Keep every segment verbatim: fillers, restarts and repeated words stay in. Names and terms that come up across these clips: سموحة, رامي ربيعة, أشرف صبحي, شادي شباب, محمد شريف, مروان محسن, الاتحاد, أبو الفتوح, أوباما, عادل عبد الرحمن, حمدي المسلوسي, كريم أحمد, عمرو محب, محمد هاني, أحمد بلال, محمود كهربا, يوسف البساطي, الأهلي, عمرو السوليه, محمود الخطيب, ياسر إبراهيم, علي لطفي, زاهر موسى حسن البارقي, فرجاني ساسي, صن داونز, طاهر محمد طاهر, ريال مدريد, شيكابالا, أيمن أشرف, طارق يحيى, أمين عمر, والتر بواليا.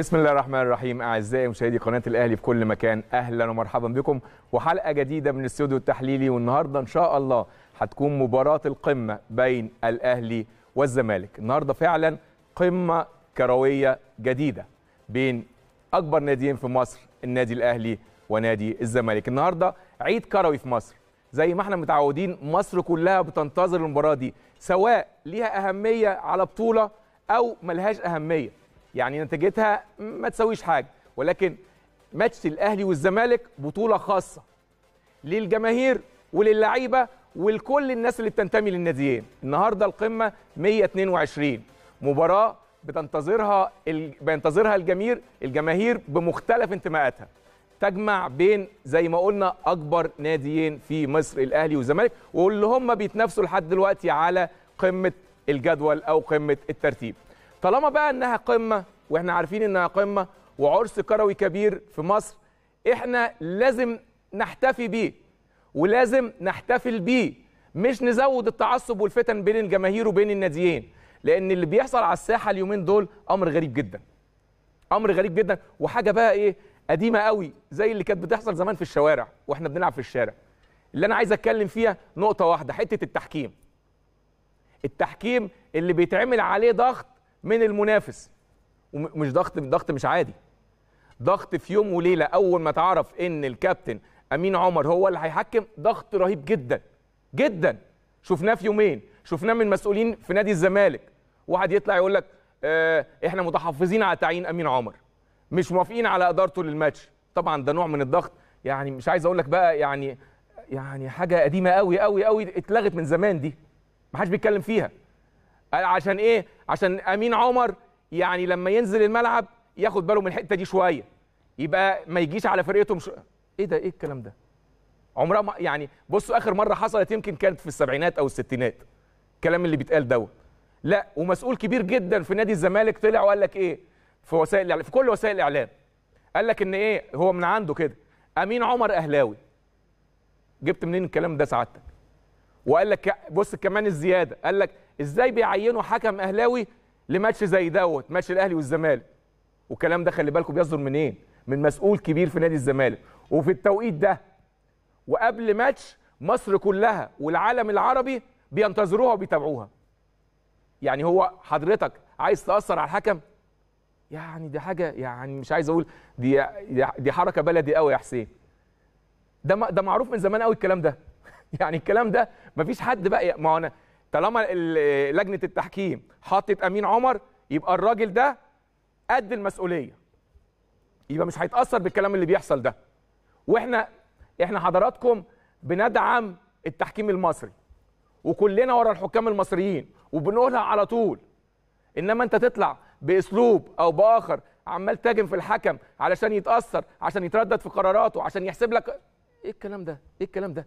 بسم الله الرحمن الرحيم. اعزائي مشاهدي قناه الاهلي في كل مكان، اهلا ومرحبا بكم وحلقه جديده من الاستوديو التحليلي. والنهارده ان شاء الله هتكون مباراه القمه بين الاهلي والزمالك. النهارده فعلا قمه كرويه جديده بين اكبر ناديين في مصر، النادي الاهلي ونادي الزمالك. النهارده عيد كروي في مصر، زي ما احنا متعودين مصر كلها بتنتظر المباراه دي، سواء ليها اهميه على بطوله او ملهاش اهميه، يعني نتيجتها ما تسويش حاجه. ولكن ماتش الاهلي والزمالك بطوله خاصه للجماهير وللعيبه ولكل الناس اللي بتنتمي للناديين. النهارده القمه مية اتنين وعشرين مباراه بتنتظرها بينتظرها الجماهير الجماهير بمختلف انتماءاتها، تجمع بين زي ما قلنا اكبر ناديين في مصر، الاهلي والزمالك، واللي هم بيتنافسوا لحد دلوقتي على قمه الجدول او قمه الترتيب. طالما بقى انها قمه واحنا عارفين انها قمه وعرس كروي كبير في مصر، احنا لازم نحتفي بيه ولازم نحتفل بيه، مش نزود التعصب والفتن بين الجماهير وبين الناديين، لان اللي بيحصل على الساحه اليومين دول امر غريب جدا، امر غريب جدا، وحاجه بقى ايه قديمه قوي زي اللي كانت بتحصل زمان في الشوارع واحنا بنلعب في الشارع. اللي انا عايز اتكلم فيها نقطه واحده، حته التحكيم. التحكيم اللي بيتعمل عليه ضغط من المنافس، ومش ضغط ضغط مش عادي، ضغط في يوم وليله. اول ما تعرف ان الكابتن امين عمر هو اللي هيحكم، ضغط رهيب جدا جدا، شفناه في يومين، شفناه من مسؤولين في نادي الزمالك. واحد يطلع يقول لك اه احنا متحفظين على تعيين امين عمر، مش موافقين على ادارته للماتش. طبعا ده نوع من الضغط، يعني مش عايز اقول لك بقى، يعني يعني حاجه قديمه قوي قوي قوي، اتلغت من زمان، دي ما حدش بيتكلم فيها. عشان ايه؟ عشان امين عمر يعني لما ينزل الملعب ياخد باله من الحته دي شويه، يبقى ما يجيش على فرقته. مش ايه ده، ايه الكلام ده؟ عمرها ما يعني، بصوا اخر مره حصلت يمكن كانت في السبعينات او الستينات الكلام اللي بيتقال دوت. لا، ومسؤول كبير جدا في نادي الزمالك طلع وقال لك ايه في وسائل في كل وسائل الاعلام، قال لك ان ايه هو من عنده كده، امين عمر اهلاوي. جبت منين الكلام ده سعادتك؟ وقال لك بص كمان الزياده، قال لك ازاي بيعينوا حكم اهلاوي لماتش زي دوت، ماتش الاهلي والزمالك. والكلام ده خلي بالكم بيصدر منين؟ من مسؤول كبير في نادي الزمالك، وفي التوقيت ده، وقبل ماتش مصر كلها والعالم العربي بينتظروها وبيتابعوها. يعني هو حضرتك عايز تاثر على الحكم؟ يعني دي حاجه، يعني مش عايز اقول دي دي حركه بلدي قوي يا حسين. ده ده معروف من زمان قوي الكلام ده. يعني الكلام ده مفيش حد بقى، ما انا طالما لجنه التحكيم حطت امين عمر يبقى الراجل ده قد المسؤوليه، يبقى مش هيتاثر بالكلام اللي بيحصل ده. واحنا احنا حضراتكم بندعم التحكيم المصري وكلنا ورا الحكام المصريين وبنقولها على طول، انما انت تطلع باسلوب او باخر عمال تهاجم في الحكم علشان يتاثر، عشان يتردد في قراراته، عشان يحسب لك ايه الكلام ده، ايه الكلام ده.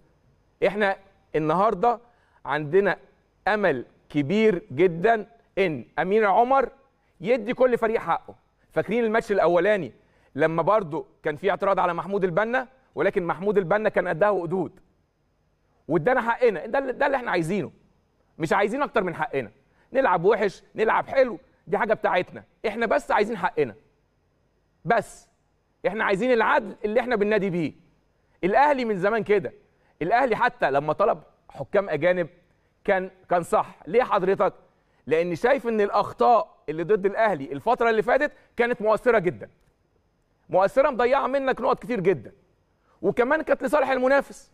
احنا النهارده عندنا امل كبير جدا ان امين عمر يدي كل فريق حقه. فاكرين الماتش الاولاني لما برضه كان في اعتراض على محمود البنا، ولكن محمود البنا كان قدها وقدود وادانا حقنا، ده ده اللي احنا عايزينه، مش عايزين اكتر من حقنا. نلعب وحش نلعب حلو دي حاجه بتاعتنا احنا، بس عايزين حقنا، بس احنا عايزين العدل اللي احنا بننادي بيه. الاهلي من زمان كده، الاهلي حتى لما طلب حكام اجانب كان كان صح. ليه حضرتك؟ لان شايف ان الاخطاء اللي ضد الاهلي الفتره اللي فاتت كانت مؤثره جدا، مؤثره مضيعه منك نقط كتير جدا، وكمان كانت لصالح المنافس.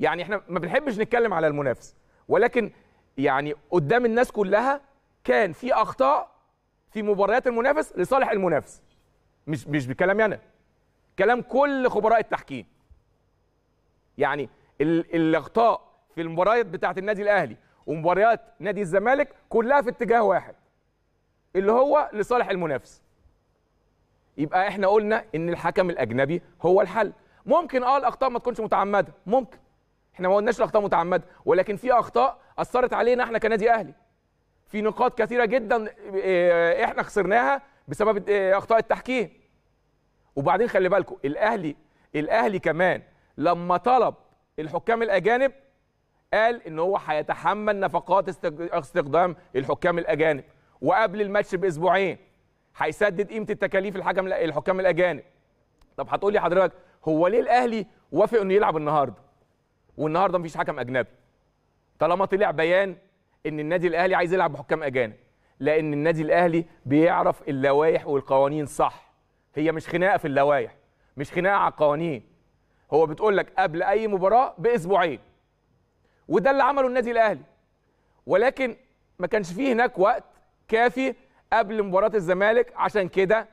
يعني احنا ما بنحبش نتكلم على المنافس، ولكن يعني قدام الناس كلها كان في اخطاء في مباريات المنافس لصالح المنافس، مش مش بكلامي انا، كلام كل خبراء التحكيم. يعني الاخطاء في المباريات بتاعه النادي الاهلي ومباريات نادي الزمالك كلها في اتجاه واحد اللي هو لصالح المنافس. يبقى احنا قلنا ان الحكم الاجنبي هو الحل. ممكن اه الاخطاء ما تكونش متعمده، ممكن، احنا ما قلناش الاخطاء متعمده، ولكن في اخطاء اثرت علينا احنا كنادي اهلي، في نقاط كثيره جدا احنا خسرناها بسبب اخطاء التحكيم. وبعدين خلي بالكم الاهلي الاهلي كمان لما طلب الحكام الاجانب قال ان هو هيتحمل نفقات استخدام الحكام الاجانب. وقبل الماتش باسبوعين هيسدد قيمه التكاليف الحكم الحكام الاجانب. طب هتقول لي حضرتك هو ليه الاهلي وافق انه يلعب النهارده والنهارده مفيش حكم اجنبي؟ طالما طلع بيان ان النادي الاهلي عايز يلعب بحكام اجانب، لان النادي الاهلي بيعرف اللوائح والقوانين صح. هي مش خناقه في اللوائح، مش خناقه على القوانين. هو بتقول لك قبل اي مباراه باسبوعين، وده اللي عمله النادي الاهلي. ولكن ما كانش فيه هناك وقت كافي قبل مباراه الزمالك، عشان كده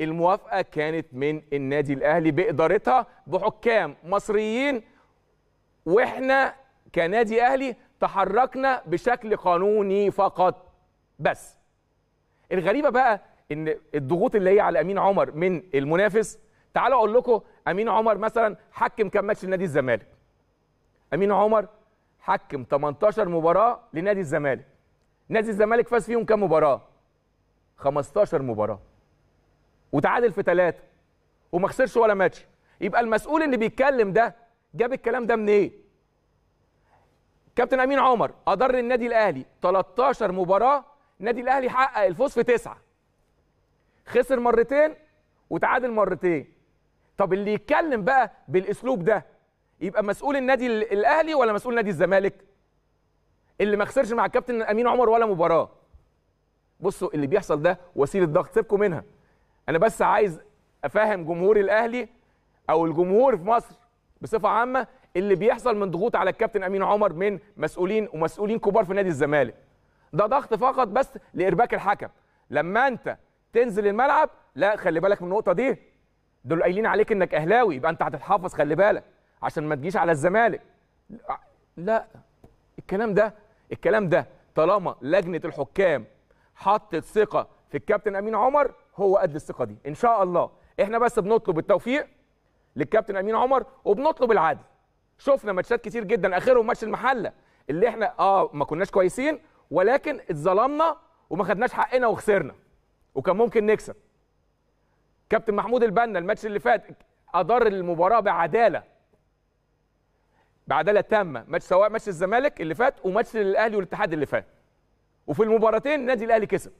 الموافقه كانت من النادي الاهلي بادارتها بحكام مصريين. واحنا كنادي اهلي تحركنا بشكل قانوني فقط بس. الغريبه بقى ان الضغوط اللي هي على امين عمر من المنافس. تعالوا اقول لكم امين عمر مثلا حكم كام ماتش لنادي الزمالك. امين عمر حكم تمنتاشر مباراه لنادي الزمالك. نادي الزمالك فاز فيهم كام مباراه؟ خمستاشر مباراه، وتعادل في ثلاثه، وما خسرش ولا ماتش. يبقى المسؤول اللي بيتكلم ده جاب الكلام ده منين؟ إيه؟ كابتن امين عمر اضر النادي الاهلي تلتاشر مباراه، النادي الاهلي حقق الفوز في تسعه، خسر مرتين وتعادل مرتين. طب اللي يتكلم بقى بالاسلوب ده يبقى مسؤول النادي الاهلي ولا مسؤول نادي الزمالك؟ اللي ما خسرش مع الكابتن امين عمر ولا مباراه. بصوا اللي بيحصل ده وسيله ضغط سيبكم منها، انا بس عايز افهم جمهور الاهلي او الجمهور في مصر بصفه عامه اللي بيحصل من ضغوط على الكابتن امين عمر من مسؤولين ومسؤولين كبار في نادي الزمالك. ده ضغط فقط بس لارباك الحكم. لما انت تنزل الملعب، لا خلي بالك من النقطه دي، دول قايلين عليك انك اهلاوي يبقى انت هتتحفظ، خلي بالك عشان ما تجيش على الزمالك. لا، الكلام ده الكلام ده طالما لجنه الحكام حطت ثقه في الكابتن امين عمر هو قد الثقه دي. ان شاء الله احنا بس بنطلب التوفيق للكابتن امين عمر وبنطلب العدل. شفنا ماتشات كتير جدا اخرهم ماتش المحله اللي احنا اه ما كناش كويسين، ولكن اتظلمنا وما خدناش حقنا وخسرنا وكان ممكن نكسب. كابتن محمود البنا الماتش اللي فات ادار المباراه بعداله، بعداله تامه، ماتش سواء ماتش الزمالك اللي فات وماتش الاهلي والاتحاد اللي فات، وفي المباراتين النادي الاهلي كسب.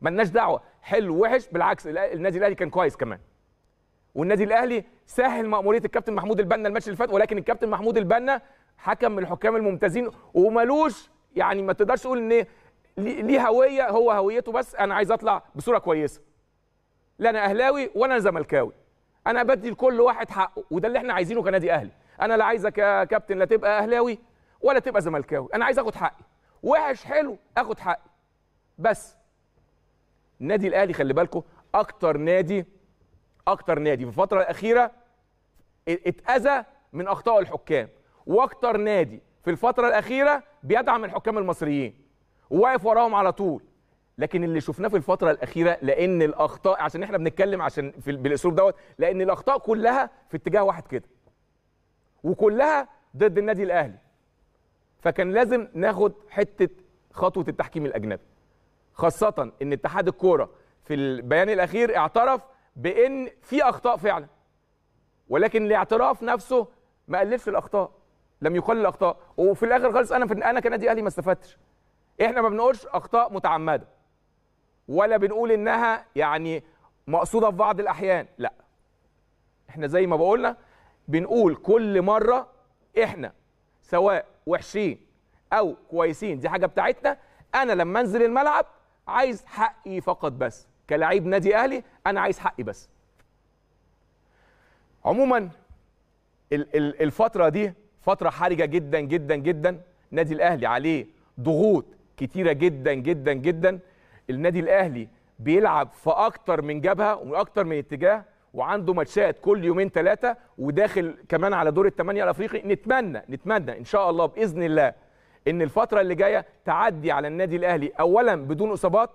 مالناش دعوه حلو وحش، بالعكس النادي الاهلي كان كويس كمان، والنادي الاهلي سهل مأمورية الكابتن محمود البنا الماتش اللي فات. ولكن الكابتن محمود البنا حكم من الحكام الممتازين ومالوش، يعني ما تقدرش تقول ان ليه هويه، هو هويته بس انا عايز اطلع بصوره كويسه، لا انا اهلاوي ولا انا زملكاوي، انا بدي لكل واحد حقه، وده اللي احنا عايزينه كنادي اهلي. انا لا عايزك يا كابتن لا تبقى اهلاوي ولا تبقى زملكاوي، انا عايز اخد حقي، وحش حلو اخد حقي بس. النادي الاهلي خلي بالكم اكتر نادي اكتر نادي في الفتره الاخيره اتاذى من اخطاء الحكام، واكتر نادي في الفتره الاخيره بيدعم الحكام المصريين وواقف وراهم على طول. لكن اللي شفناه في الفتره الاخيره، لان الاخطاء، عشان احنا بنتكلم عشان في بالاسلوب دوت، لان الاخطاء كلها في اتجاه واحد كده، وكلها ضد النادي الاهلي. فكان لازم ناخد حته خطوه التحكيم الاجنبي، خاصه ان اتحاد الكوره في البيان الاخير اعترف بان في اخطاء فعلا، ولكن الاعتراف نفسه ما قللش الاخطاء، لم يقلل الاخطاء. وفي الاخر خالص انا انا كنادي اهلي ما استفدتش. احنا ما بنقولش اخطاء متعمده، ولا بنقول انها يعني مقصوده في بعض الاحيان، لا، احنا زي ما بقولنا بنقول كل مره احنا سواء وحشين او كويسين، دي حاجه بتاعتنا. انا لما انزل الملعب عايز حقي فقط بس، كلاعب نادي اهلي انا عايز حقي بس. عموما الفتره دي فتره حرجه جدا جدا جدا، النادي الاهلي عليه ضغوط كتيره جدا جدا جدا. النادي الاهلي بيلعب في اكتر من جبهه واكتر من اتجاه، وعنده ماتشات كل يومين ثلاثه، وداخل كمان على دور الثمانيه الافريقي. نتمنى نتمنى ان شاء الله باذن الله ان الفتره اللي جايه تعدي على النادي الاهلي اولا بدون اصابات.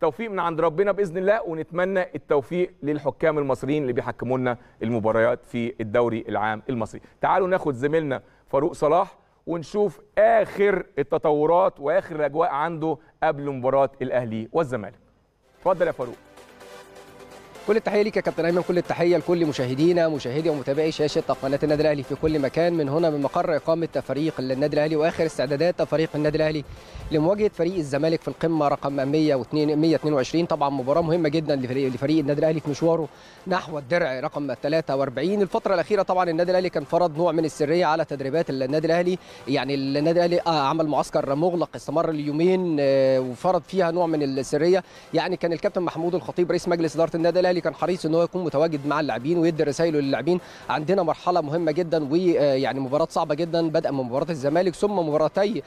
توفيق من عند ربنا باذن الله، ونتمنى التوفيق للحكام المصريين اللي بيحكموا لنا المباريات في الدوري العام المصري. تعالوا ناخد زميلنا فاروق صلاح ونشوف اخر التطورات واخر الاجواء عنده قبل مباراه الاهلي والزمالك. اتفضل يا فاروق. كل التحيه ليك يا كابتن ايمن، كل التحيه لكل مشاهدينا مشاهدي ومتابعي شاشه قناه النادي الاهلي في كل مكان، من هنا من مقر اقامه فريق النادي الاهلي واخر استعدادات فريق النادي الاهلي لمواجهه فريق الزمالك في القمه رقم مئة واثنين وعشرين. طبعا مباراه مهمه جدا لفريق لفريق النادي الاهلي في مشواره نحو الدرع رقم ثلاثة وأربعين. الفتره الاخيره طبعا النادي الاهلي كان فرض نوع من السريه على تدريبات النادي الاهلي، يعني النادي الاهلي عمل معسكر مغلق استمر اليومين وفرض فيها نوع من السريه. يعني كان الكابتن محمود الخطيب رئيس مجلس اداره النادي الاهلي كان حريص ان هو يكون متواجد مع اللاعبين ويدي رسائله للاعبين، عندنا مرحله مهمه جدا ويعني مباراه صعبه جدا، بدءا من مباراه الزمالك ثم مباراتي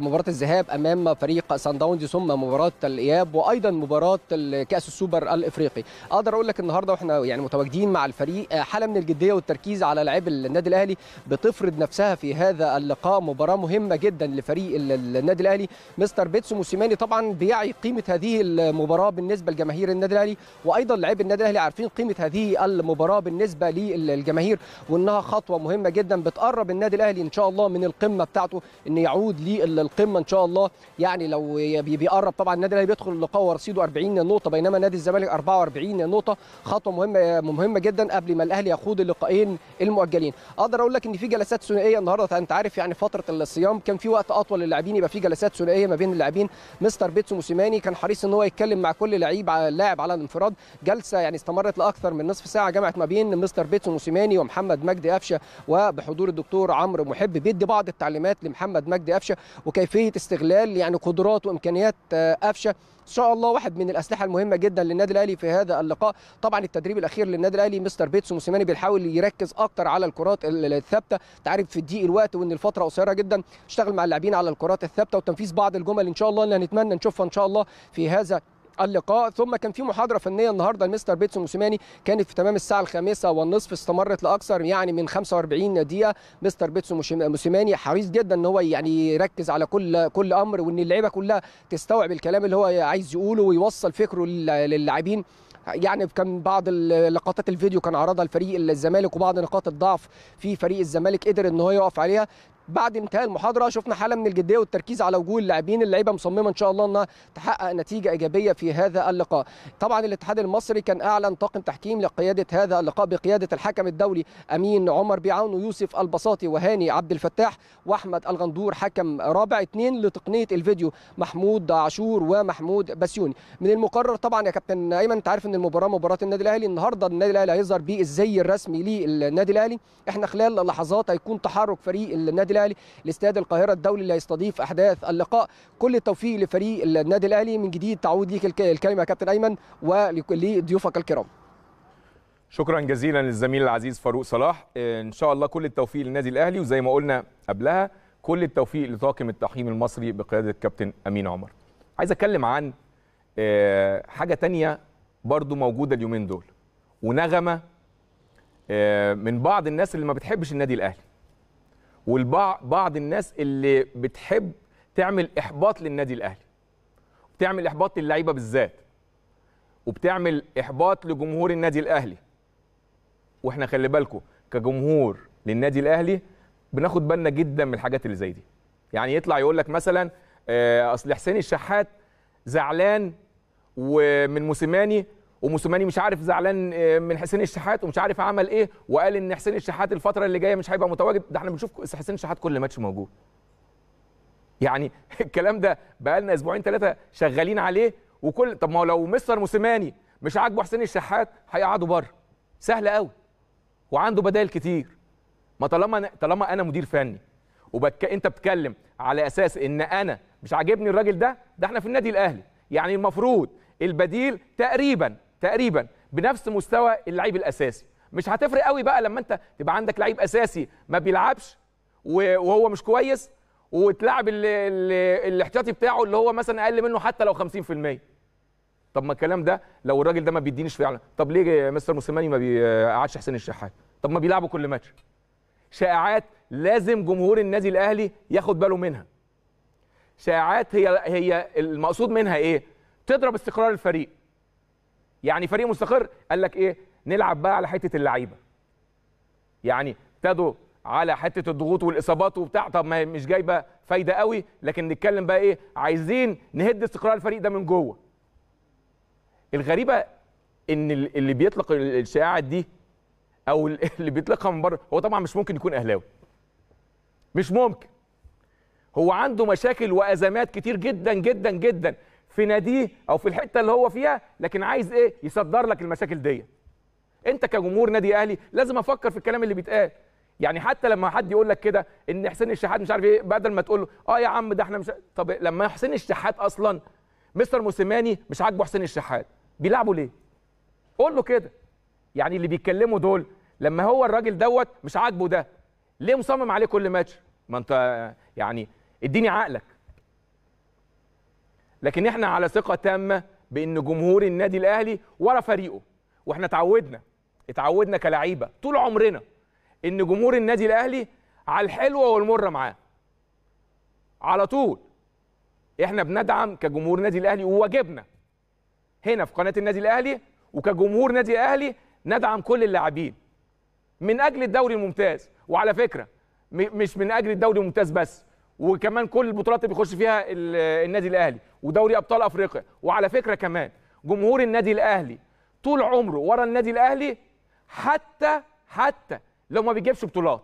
مباراه الذهاب امام فريق صن داونز ثم مباراه الاياب وايضا مباراه كاس السوبر الافريقي. اقدر اقول لك النهارده واحنا يعني متواجدين مع الفريق حاله من الجديه والتركيز على لاعب النادي الاهلي بتفرض نفسها في هذا اللقاء، مباراه مهمه جدا لفريق النادي الاهلي. مستر بيتسو موسيماني طبعا بيعي قيمه هذه المباراه بالنسبه لجماهير النادي الاهلي، وايضا لاعبي النادي الاهلي عارفين قيمه هذه المباراه بالنسبه للجماهير، وانها خطوه مهمه جدا بتقرب النادي الاهلي ان شاء الله من القمه بتاعته، ان يعود للقمه ان شاء الله. يعني لو بيقرب طبعا النادي الاهلي بيدخل اللقاء ورصيده أربعين نقطه بينما نادي الزمالك أربعة وأربعين نقطه، خطوه مهمه مهمه جدا قبل ما الاهلي يخوض اللقاءين المؤجلين. اقدر اقول لك ان في جلسات ثنائيه النهارده، انت عارف يعني فتره الصيام كان في وقت اطول للاعبين يبقى في جلسات ثنائيه ما بين اللاعبين. مستر بيتسو موسيماني كان حريص ان هو يتكلم مع كل لعيب لاعب على الانفراد، جلسه يعني استمرت لاكثر من نصف ساعه جمعت ما بين مستر بيتسو موسيماني ومحمد مجدي أفشا وبحضور الدكتور عمرو محب، بيدي بعض التعليمات لمحمد مجدي أفشا وكيفيه استغلال يعني قدرات وامكانيات أفشا، ان شاء الله واحد من الاسلحه المهمه جدا للنادي الاهلي في هذا اللقاء. طبعا التدريب الاخير للنادي الاهلي مستر بيتسو موسيماني بيحاول يركز اكتر على الكرات الثابته، تعرف في ضيق الوقت وان الفتره قصيره جدا، اشتغل مع اللاعبين على الكرات الثابته وتنفيذ بعض الجمل ان شاء الله اللي هنتمنى نشوفها ان شاء الله في هذا اللقاء. ثم كان في محاضره فنيه النهارده لمستر بيتسو موسيماني كانت في تمام الساعه الخامسه والنصف، استمرت لاكثر يعني من خمسة وأربعين دقيقه. مستر بيتسو موسيماني حريص جدا ان هو يعني يركز على كل كل امر وان اللعيبه كلها تستوعب الكلام اللي هو عايز يقوله ويوصل فكره للاعبين. يعني كان بعض لقطات الفيديو كان عرضها لفريق الزمالك وبعض نقاط الضعف في فريق الزمالك قدر ان هو يقف عليها. بعد انتهاء المحاضره شفنا حاله من الجديه والتركيز على وجوه اللاعبين، اللعيبه مصممه ان شاء الله انها تحقق نتيجه ايجابيه في هذا اللقاء. طبعا الاتحاد المصري كان اعلن طاقم تحكيم لقياده هذا اللقاء بقياده الحكم الدولي امين عمر بيعاونه يوسف البساطي وهاني عبد الفتاح واحمد الغندور حكم رابع، اثنين لتقنيه الفيديو محمود عاشور ومحمود بسيوني. من المقرر طبعا يا كابتن ايمن انت عارف ان المباراه مباراه النادي الاهلي، النهارده النادي الاهلي هيظهر بالزي الرسمي للنادي الاهلي، احنا خلال لحظات هيكون تحرك فريق النادي الاهلي لاستاد القاهره الدولي اللي هيستضيف احداث اللقاء. كل التوفيق لفريق النادي الاهلي. من جديد تعود ليك الكلمه يا كابتن ايمن ولضيوفك الكرام. شكرا جزيلا للزميل العزيز فاروق صلاح، ان شاء الله كل التوفيق للنادي الاهلي، وزي ما قلنا قبلها كل التوفيق لطاقم التحكيم المصري بقياده الكابتن امين عمر. عايز اتكلم عن حاجه ثانيه برضو موجوده اليومين دول ونغمه من بعض الناس اللي ما بتحبش النادي الاهلي، والبعض بعض الناس اللي بتحب تعمل احباط للنادي الاهلي، بتعمل احباط للعيبه بالذات، وبتعمل احباط لجمهور النادي الاهلي. واحنا خلي بالكم كجمهور للنادي الاهلي بناخد بالنا جدا من الحاجات اللي زي دي. يعني يطلع يقول لك مثلا اصل حسين الشحات زعلان ومن موسيماني، وموسيماني مش عارف زعلان من حسين الشحات ومش عارف عمل ايه، وقال ان حسين الشحات الفتره اللي جايه مش هيبقى متواجد. ده احنا بنشوف حسين الشحات كل ماتش موجود. يعني الكلام ده بقى لنا اسبوعين ثلاثه شغالين عليه وكل. طب ما هو لو مستر موسيماني مش عاجبه حسين الشحات هيقعده بره، سهل قوي وعنده بدائل كتير. ما طالما أنا... طالما انا مدير فني وبك انت بتتكلم على اساس ان انا مش عاجبني الراجل ده، ده احنا في النادي الاهلي يعني المفروض البديل تقريبا تقريبا بنفس مستوى اللعيب الاساسي. مش هتفرق قوي بقى لما انت تبقى عندك لعيب اساسي ما بيلعبش وهو مش كويس وتلعب الاحتياطي بتاعه اللي هو مثلا اقل منه حتى لو خمسين في المية. طب ما الكلام ده لو الراجل ده ما بيدينيش فعلا، طب ليه مستر موسيماني ما بيقعدش حسين الشحات؟ طب ما بيلعبوا كل ماتش. شائعات لازم جمهور النادي الاهلي ياخد باله منها. شائعات هي هي المقصود منها ايه؟ تضرب استقرار الفريق. يعني فريق مستقر قال لك ايه؟ نلعب بقى على حته اللعيبه. يعني ابتدوا على حته الضغوط والاصابات وبتاع، طب ما مش جايبه فايده قوي، لكن نتكلم بقى ايه؟ عايزين نهد استقرار الفريق ده من جوه. الغريبه ان اللي بيطلق الشائعات دي او اللي بيطلقها من بره هو طبعا مش ممكن يكون اهلاوي. مش ممكن. هو عنده مشاكل وازمات كتير جدا جدا جدا في ناديه او في الحته اللي هو فيها، لكن عايز ايه؟ يصدر لك المشاكل دي. انت كجمهور نادي اهلي لازم افكر في الكلام اللي بيتقال. يعني حتى لما حد يقول لك كده ان حسين الشحات مش عارف ايه، بدل ما تقول له اه يا عم ده احنا مش، طب لما حسين الشحات اصلا مستر موسيماني مش عاجبه حسين الشحات بيلعبوا ليه؟ قول له كده. يعني اللي بيتكلموا دول لما هو الراجل دوت مش عاجبه ده ليه مصمم عليه كل ماتش؟ ما انت يعني اديني عقلك. لكن احنا على ثقه تامه بان جمهور النادي الاهلي ورا فريقه، واحنا اتعودنا اتعودنا كلاعيبه طول عمرنا ان جمهور النادي الاهلي على الحلوه والمره معاه على طول. احنا بندعم كجمهور نادي الاهلي، وواجبنا هنا في قناه النادي الاهلي وكجمهور نادي اهلي ندعم كل اللاعبين من اجل الدوري الممتاز. وعلى فكره مش من اجل الدوري الممتاز بس، وكمان كل البطولات اللي بيخش فيها النادي الاهلي ودوري ابطال افريقيا. وعلى فكره كمان جمهور النادي الاهلي طول عمره ورا النادي الاهلي، حتى حتى لو ما بيجيبش بطولات.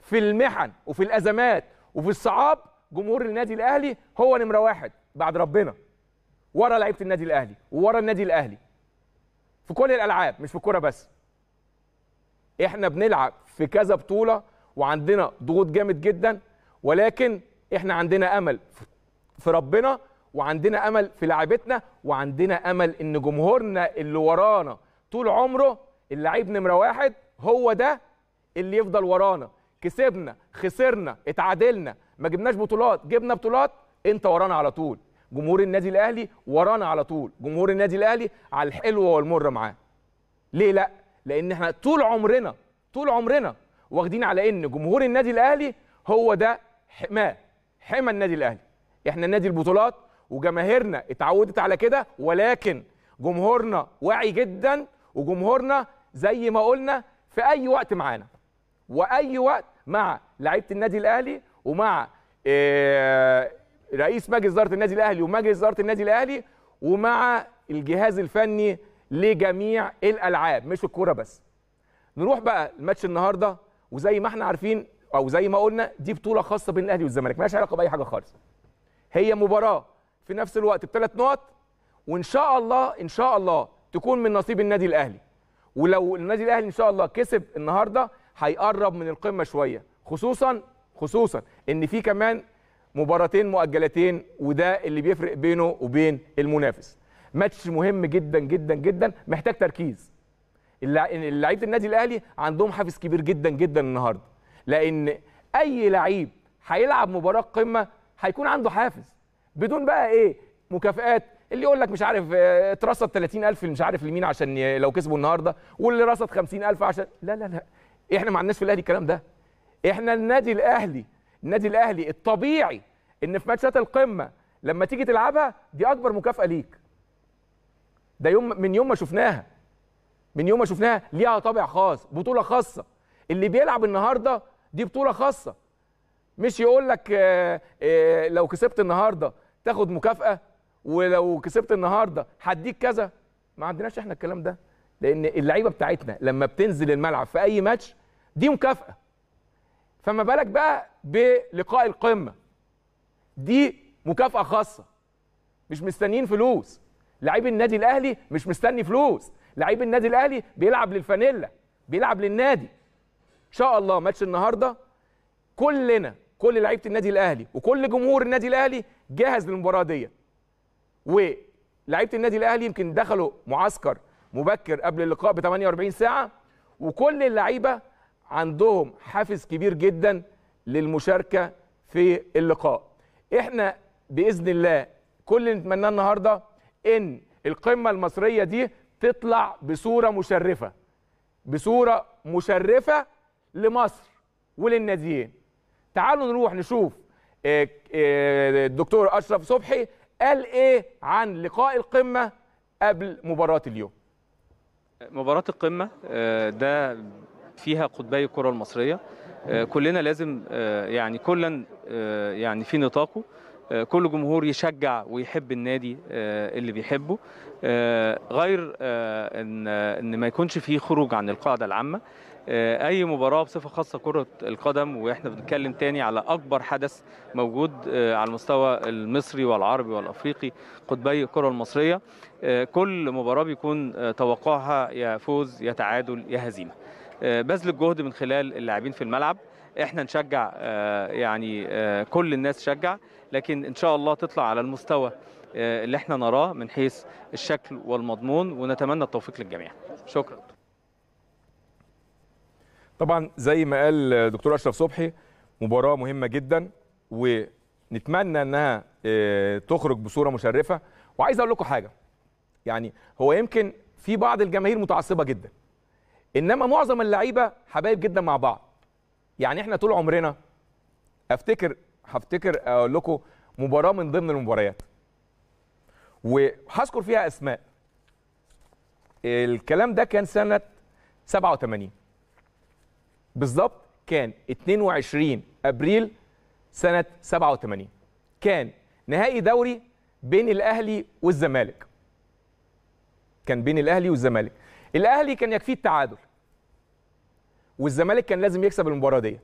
في المحن وفي الازمات وفي الصعاب جمهور النادي الاهلي هو نمره واحد بعد ربنا، ورا لعيبه النادي الاهلي وورا النادي الاهلي في كل الالعاب مش في الكوره بس. احنا بنلعب في كذا بطوله وعندنا ضغوط جامد جدا، ولكن احنا عندنا امل في ربنا وعندنا امل في لاعيبتنا وعندنا امل ان جمهورنا اللي ورانا طول عمره اللعيب نمره واحد هو ده اللي يفضل ورانا. كسبنا خسرنا اتعادلنا ما جبناش بطولات جبنا بطولات، انت ورانا على طول. جمهور النادي الاهلي ورانا على طول، جمهور النادي الاهلي على الحلوه والمره معاه. ليه لا؟ لان احنا طول عمرنا طول عمرنا واخدين على ان جمهور النادي الاهلي هو ده حماه حمى النادي الاهلي. احنا نادي البطولات وجماهيرنا اتعودت على كده، ولكن جمهورنا واعي جدا وجمهورنا زي ما قلنا في اي وقت معانا، واي وقت مع لعيبه النادي الاهلي ومع إيه رئيس مجلس اداره النادي الاهلي ومجلس اداره النادي الاهلي ومع الجهاز الفني لجميع الالعاب مش الكوره بس. نروح بقى الماتش النهارده، وزي ما احنا عارفين او زي ما قلنا دي بطوله خاصه بين الاهلي والزمالك مالهاش علاقه باي حاجه خالص. هي مباراه في نفس الوقت بثلاث نقط، وان شاء الله ان شاء الله تكون من نصيب النادي الاهلي. ولو النادي الاهلي ان شاء الله كسب النهارده هيقرب من القمه شويه، خصوصا خصوصا ان في كمان مباراتين مؤجلتين، وده اللي بيفرق بينه وبين المنافس. ماتش مهم جدا جدا جدا محتاج تركيز. لعيبه النادي الاهلي عندهم حافز كبير جدا جدا النهارده، لان اي لعيب هيلعب مباراه قمه هيكون عنده حافز، بدون بقى ايه مكافئات. اللي يقول لك مش عارف اترصد ثلاثين ألف مش عارف لمين عشان لو كسبوا النهارده، واللي رصد خمسين ألف عشان، لا لا لا، احنا ما عندناش في الاهلي الكلام ده. احنا النادي الاهلي النادي الاهلي الطبيعي ان في ماتشات القمه لما تيجي تلعبها دي اكبر مكافاه ليك. ده يوم من يوم ما شفناها من يوم ما شفناها ليها طابع خاص، بطوله خاصه. اللي بيلعب النهارده دي بطوله خاصه، مش يقول لك لو كسبت النهارده تاخد مكافاه ولو كسبت النهارده هديك كذا. ما عندناش احنا الكلام ده، لان اللعيبه بتاعتنا لما بتنزل الملعب في اي ماتش دي مكافاه، فما بالك بقى بلقاء القمه. دي مكافاه خاصه، مش مستنيين فلوس. لعيب النادي الاهلي مش مستني فلوس، لعيب النادي الاهلي بيلعب للفانيلا، بيلعب للنادي. ان شاء الله ماتش النهارده كلنا كل لعيبه النادي الاهلي وكل جمهور النادي الاهلي جاهز للمباراه دي. ولعيبه النادي الاهلي يمكن دخلوا معسكر مبكر قبل اللقاء ب ثمانية وأربعين ساعة، وكل اللعيبه عندهم حافز كبير جدا للمشاركه في اللقاء. احنا باذن الله كل اللي نتمناه النهارده ان القمه المصريه دي تطلع بصوره مشرفه، بصوره مشرفه لمصر وللناديين. تعالوا نروح نشوف الدكتور أشرف صبحي قال ايه عن لقاء القمه قبل مباراه اليوم. مباراه القمه ده فيها قطبي الكره المصريه، كلنا لازم يعني كلا يعني في نطاقه كل جمهور يشجع ويحب النادي اللي بيحبه، غير ان ان ما يكونش فيه خروج عن القاعده العامه. اي مباراه بصفه خاصه كره القدم، واحنا بنتكلم تاني على اكبر حدث موجود على المستوى المصري والعربي والافريقي، قطبي الكره المصريه، كل مباراه بيكون توقعها يا فوز يا تعادل يا هزيمه. بذل الجهد من خلال اللاعبين في الملعب، احنا نشجع يعني كل الناس تشجع، لكن ان شاء الله تطلع على المستوى اللي احنا نراه من حيث الشكل والمضمون، ونتمنى التوفيق للجميع. شكرا. طبعا زي ما قال دكتور أشرف صبحي، مباراة مهمة جدا ونتمنى انها تخرج بصورة مشرفة. وعايز اقول لكم حاجة، يعني هو يمكن في بعض الجماهير متعصبة جدا، انما معظم اللعيبة حبايب جدا مع بعض. يعني احنا طول عمرنا افتكر هفتكر اقول لكم مباراة من ضمن المباريات وهذكر فيها اسماء. الكلام ده كان سنة سبعة وثمانين بالظبط، كان اتنين وعشرين ابريل سنة سبعة وثمانين، كان نهائي دوري بين الاهلي والزمالك. كان بين الاهلي والزمالك، الاهلي كان يكفيه التعادل والزمالك كان لازم يكسب المباراه ديت.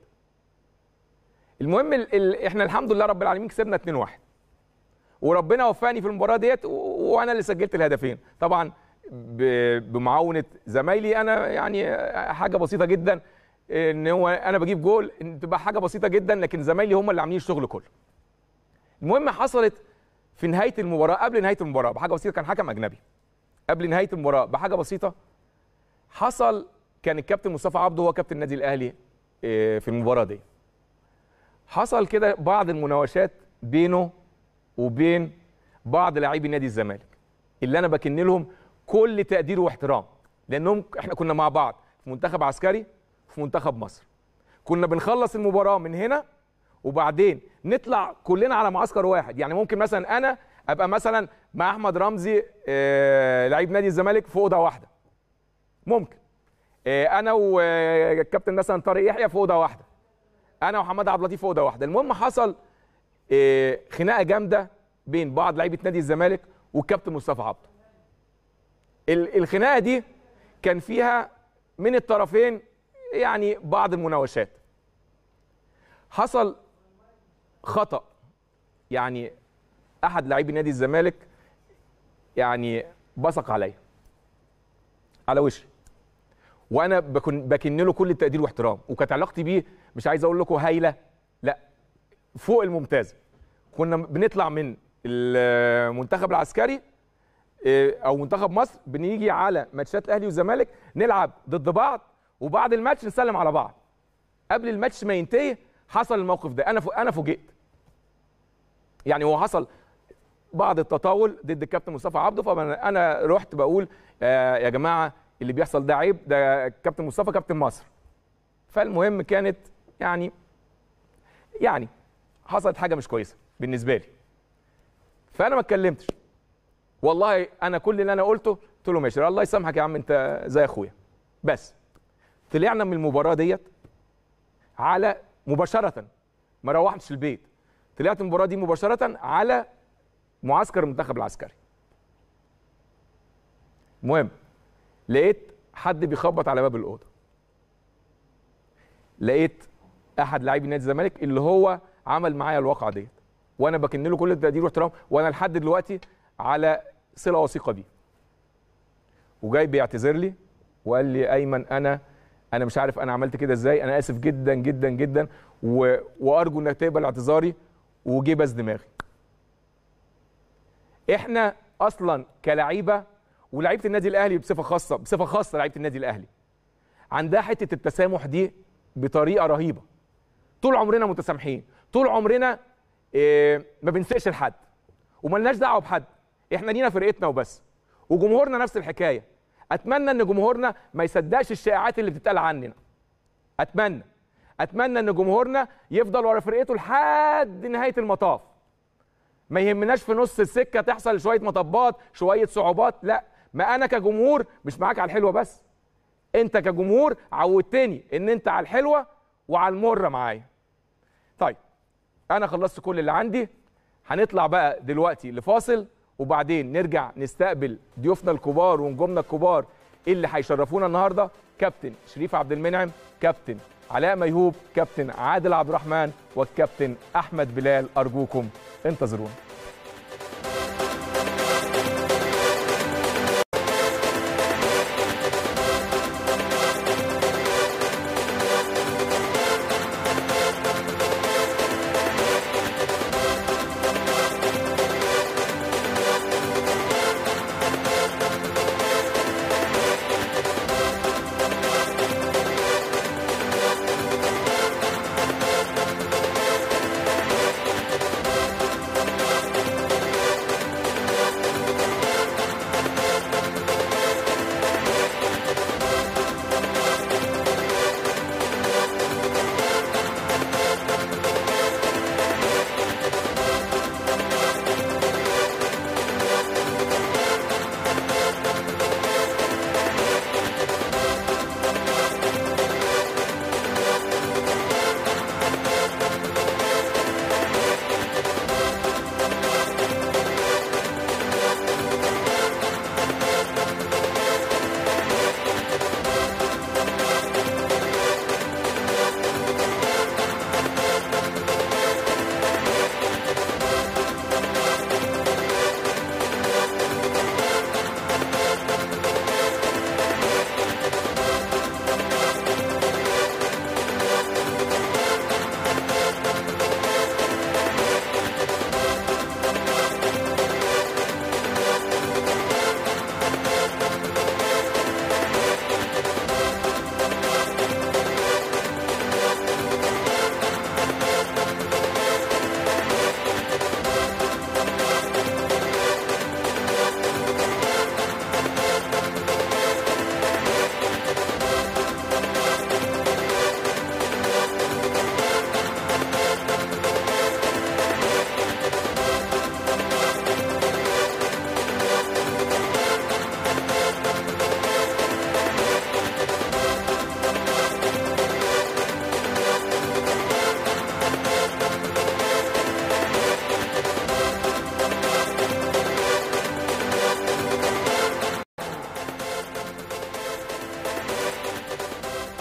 المهم ال ال احنا الحمد لله رب العالمين كسبنا اتنين واحد، وربنا وفاني في المباراه ديت، وانا اللي سجلت الهدفين طبعا بمعاونه زمايلي. انا يعني حاجه بسيطه جدا ان هو انا بجيب جول، تبقى حاجه بسيطه جدا، لكن زمايلي هم اللي عاملين الشغل كله. المهم حصلت في نهايه المباراه، قبل نهايه المباراه بحاجه بسيطه، كان حكم اجنبي. قبل نهايه المباراه بحاجه بسيطه حصل، كان الكابتن مصطفى عبده هو كابتن النادي الاهلي في المباراه دي. حصل كده بعض المناوشات بينه وبين بعض لاعبي نادي الزمالك، اللي انا بكن لهم كل تقدير واحترام، لانهم احنا كنا مع بعض في منتخب عسكري في منتخب مصر. كنا بنخلص المباراه من هنا وبعدين نطلع كلنا على معسكر واحد. يعني ممكن مثلا انا ابقى مثلا مع احمد رمزي لعيب نادي الزمالك في اوضه واحده، ممكن انا والكابتن مثلا طارق يحيى في اوضه واحده، انا وحماد عبد اللطيف في اوضه واحده. المهم حصل خناقه جامده بين بعض لعيبه نادي الزمالك والكابتن مصطفى عبده. الخناقه دي كان فيها من الطرفين يعني بعض المناوشات. حصل خطأ، يعني احد لاعبي نادي الزمالك يعني بصق عليا على وشي، وانا بكن له كل التقدير واحترام، وكانت علاقتي بيه مش عايز اقول لكم هايله، لا فوق الممتازه. كنا بنطلع من المنتخب العسكري او منتخب مصر، بنيجي على ماتشات الاهلي والزمالك نلعب ضد بعض، وبعد الماتش نسلم على بعض. قبل الماتش ما ينتهي حصل الموقف ده. انا انا فوجئت، يعني هو حصل بعض التطاول ضد الكابتن مصطفى عبده، فانا رحت بقول يا جماعه اللي بيحصل ده عيب، ده كابتن مصطفى كابتن مصر. فالمهم كانت يعني يعني حصلت حاجه مش كويسه بالنسبه لي، فانا ما اتكلمتش والله. انا كل اللي انا قلته قلت له ماشي، الله يسامحك يا عم انت زي اخويا. بس طلعنا من المباراه ديت على مباشره، ما روحتش البيت، طلعت المباراه دي مباشره على معسكر المنتخب العسكري. المهم لقيت حد بيخبط على باب الاوضه، لقيت احد لاعبي نادي الزمالك اللي هو عمل معايا الواقعه ديت، وانا بكن له كل التقدير واحترام، وانا لحد دلوقتي على صله وثيقه بيه. وجاي بيعتذر لي وقال لي ايمن انا انا مش عارف انا عملت كده ازاي، انا اسف جدا جدا جدا، و... وارجو انك تقبل اعتذاري وجي بس دماغي. احنا اصلا كلاعيبه ولاعيبه النادي الاهلي بصفه خاصه، بصفه خاصه لعيبه النادي الاهلي عندها حته التسامح دي بطريقه رهيبه. طول عمرنا متسامحين، طول عمرنا إيه ما بنسقش لحد ومالناش دعوه بحد، احنا لينا فرقتنا وبس. وجمهورنا نفس الحكايه، اتمنى ان جمهورنا ما يصدقش الشائعات اللي بتتقال عننا. اتمنى اتمنى ان جمهورنا يفضل ورا فرقته لحد نهايه المطاف، ما يهمناش في نص السكه تحصل شويه مطبات شويه صعوبات، لا. ما انا كجمهور مش معاك على الحلوه بس، انت كجمهور عودتني ان انت على الحلوه وعلى المره معايا. طيب انا خلصت كل اللي عندي، هنطلع بقى دلوقتي لفاصل وبعدين نرجع نستقبل ضيوفنا الكبار ونجومنا الكبار اللي هيشرفونا النهارده، كابتن شريف عبد المنعم، كابتن علاء ميهوب، كابتن عادل عبد الرحمن، والكابتن احمد بلال. ارجوكم انتظرونا.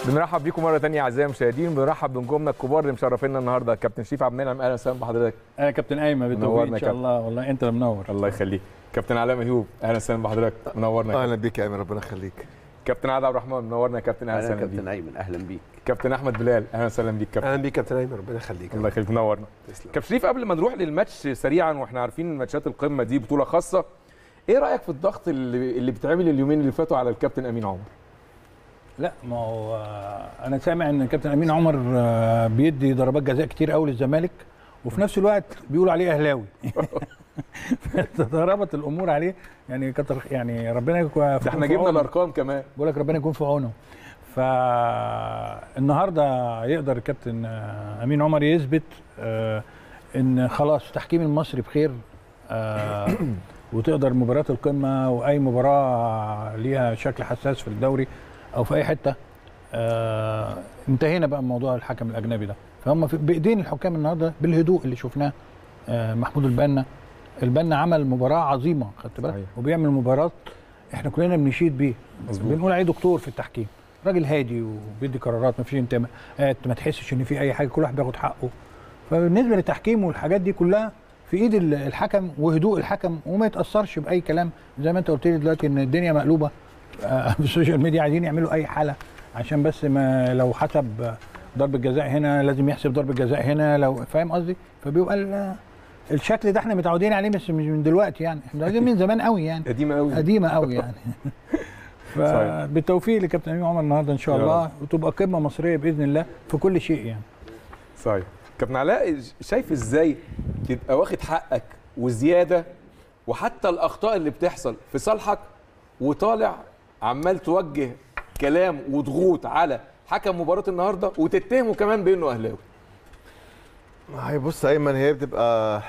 بنرحب بيكم مره ثانيه اعزائي المشاهدين، بنرحب بنجومنا الكبار اللي مشرفينا النهارده. كابتن شريف عبد المنعم، اهلا وسهلا بحضرتك. انا كابتن ايمن بالتوفيق ان شاء الله. والله انت اللي منور، الله يخليك. كابتن علاء ميهوب، اهلا وسهلا بحضرتك، منورنا. اهلا بيك يا ايمن، ربنا يخليك. كابتن عادل عبد الرحمن، منورنا يا كابتن، اهلا وسهلا بيك. كابتن ايمن اهلا بيك. كابتن احمد بلال، اهلا وسهلا بيك كابتن. اهلا بيك كابتن ايمن، ربنا يخليك. الله يخليك، منورنا. كابتن شريف، قبل ما نروح للماتش سريعا، واحنا عارفين ماتشات القمه دي بطوله خاصه، ايه رايك في الضغط اللي, اللي بيتعمل اليومين اللي فاتوا على الكابتن امين عمر؟ لا، ما هو انا سامع ان كابتن امين عمر بيدي ضربات جزاء كتير قوي للزمالك، وفي نفس الوقت بيقولوا عليه اهلاوي. فتضربت الامور عليه يعني كتر، يعني ربنا يكون في، احنا جبنا الارقام كمان، بقول لك ربنا يكون في عونه. فالنهارده يقدر الكابتن امين عمر يثبت ان خلاص التحكيم المصري بخير، وتقدر مباريات القمه واي مباراه ليها شكل حساس في الدوري او في اي حته آه انتهينا بقى موضوع الحكم الاجنبي ده. فهم بايدين الحكام النهارده بالهدوء اللي شفناه. آه محمود البنا البنا عمل مباراه عظيمه، خدت بالك، وبيعمل مباراه احنا كلنا بنشيد بيه، بنقول عليه دكتور في التحكيم، راجل هادي وبيدي قرارات، ما فيش انت ما تحسش ان في اي حاجه، كل واحد بياخد حقه. فبالنسبه للتحكيم والحاجات دي كلها في ايد الحكم وهدوء الحكم، وما يتاثرش باي كلام زي ما انت قلت لي دلوقتي ان الدنيا مقلوبه في السوشيال ميديا، عايزين يعملوا اي حاله عشان بس ما لو حسب ضربه جزاء هنا لازم يحسب ضربه جزاء هنا، لو فاهم قصدي. فبيبقى الشكل ده احنا متعودين عليه مش من دلوقتي، يعني احنا متعودين من زمان قوي، يعني قديمه قوي قديمه قوي يعني. فبالتوفيق لكابتن امين عمر النهارده ان شاء الله، وتبقى قمه مصريه باذن الله في كل شيء يعني. صحيح. كابتن علاء، شايف ازاي تبقى واخد حقك وزياده، وحتى الاخطاء اللي بتحصل في صالحك، وطالع عمال توجه كلام وضغوط على حكم مباراه النهارده، وتتهمه كمان بانه اهلاوي؟ هيبص ايمن، هي بتبقى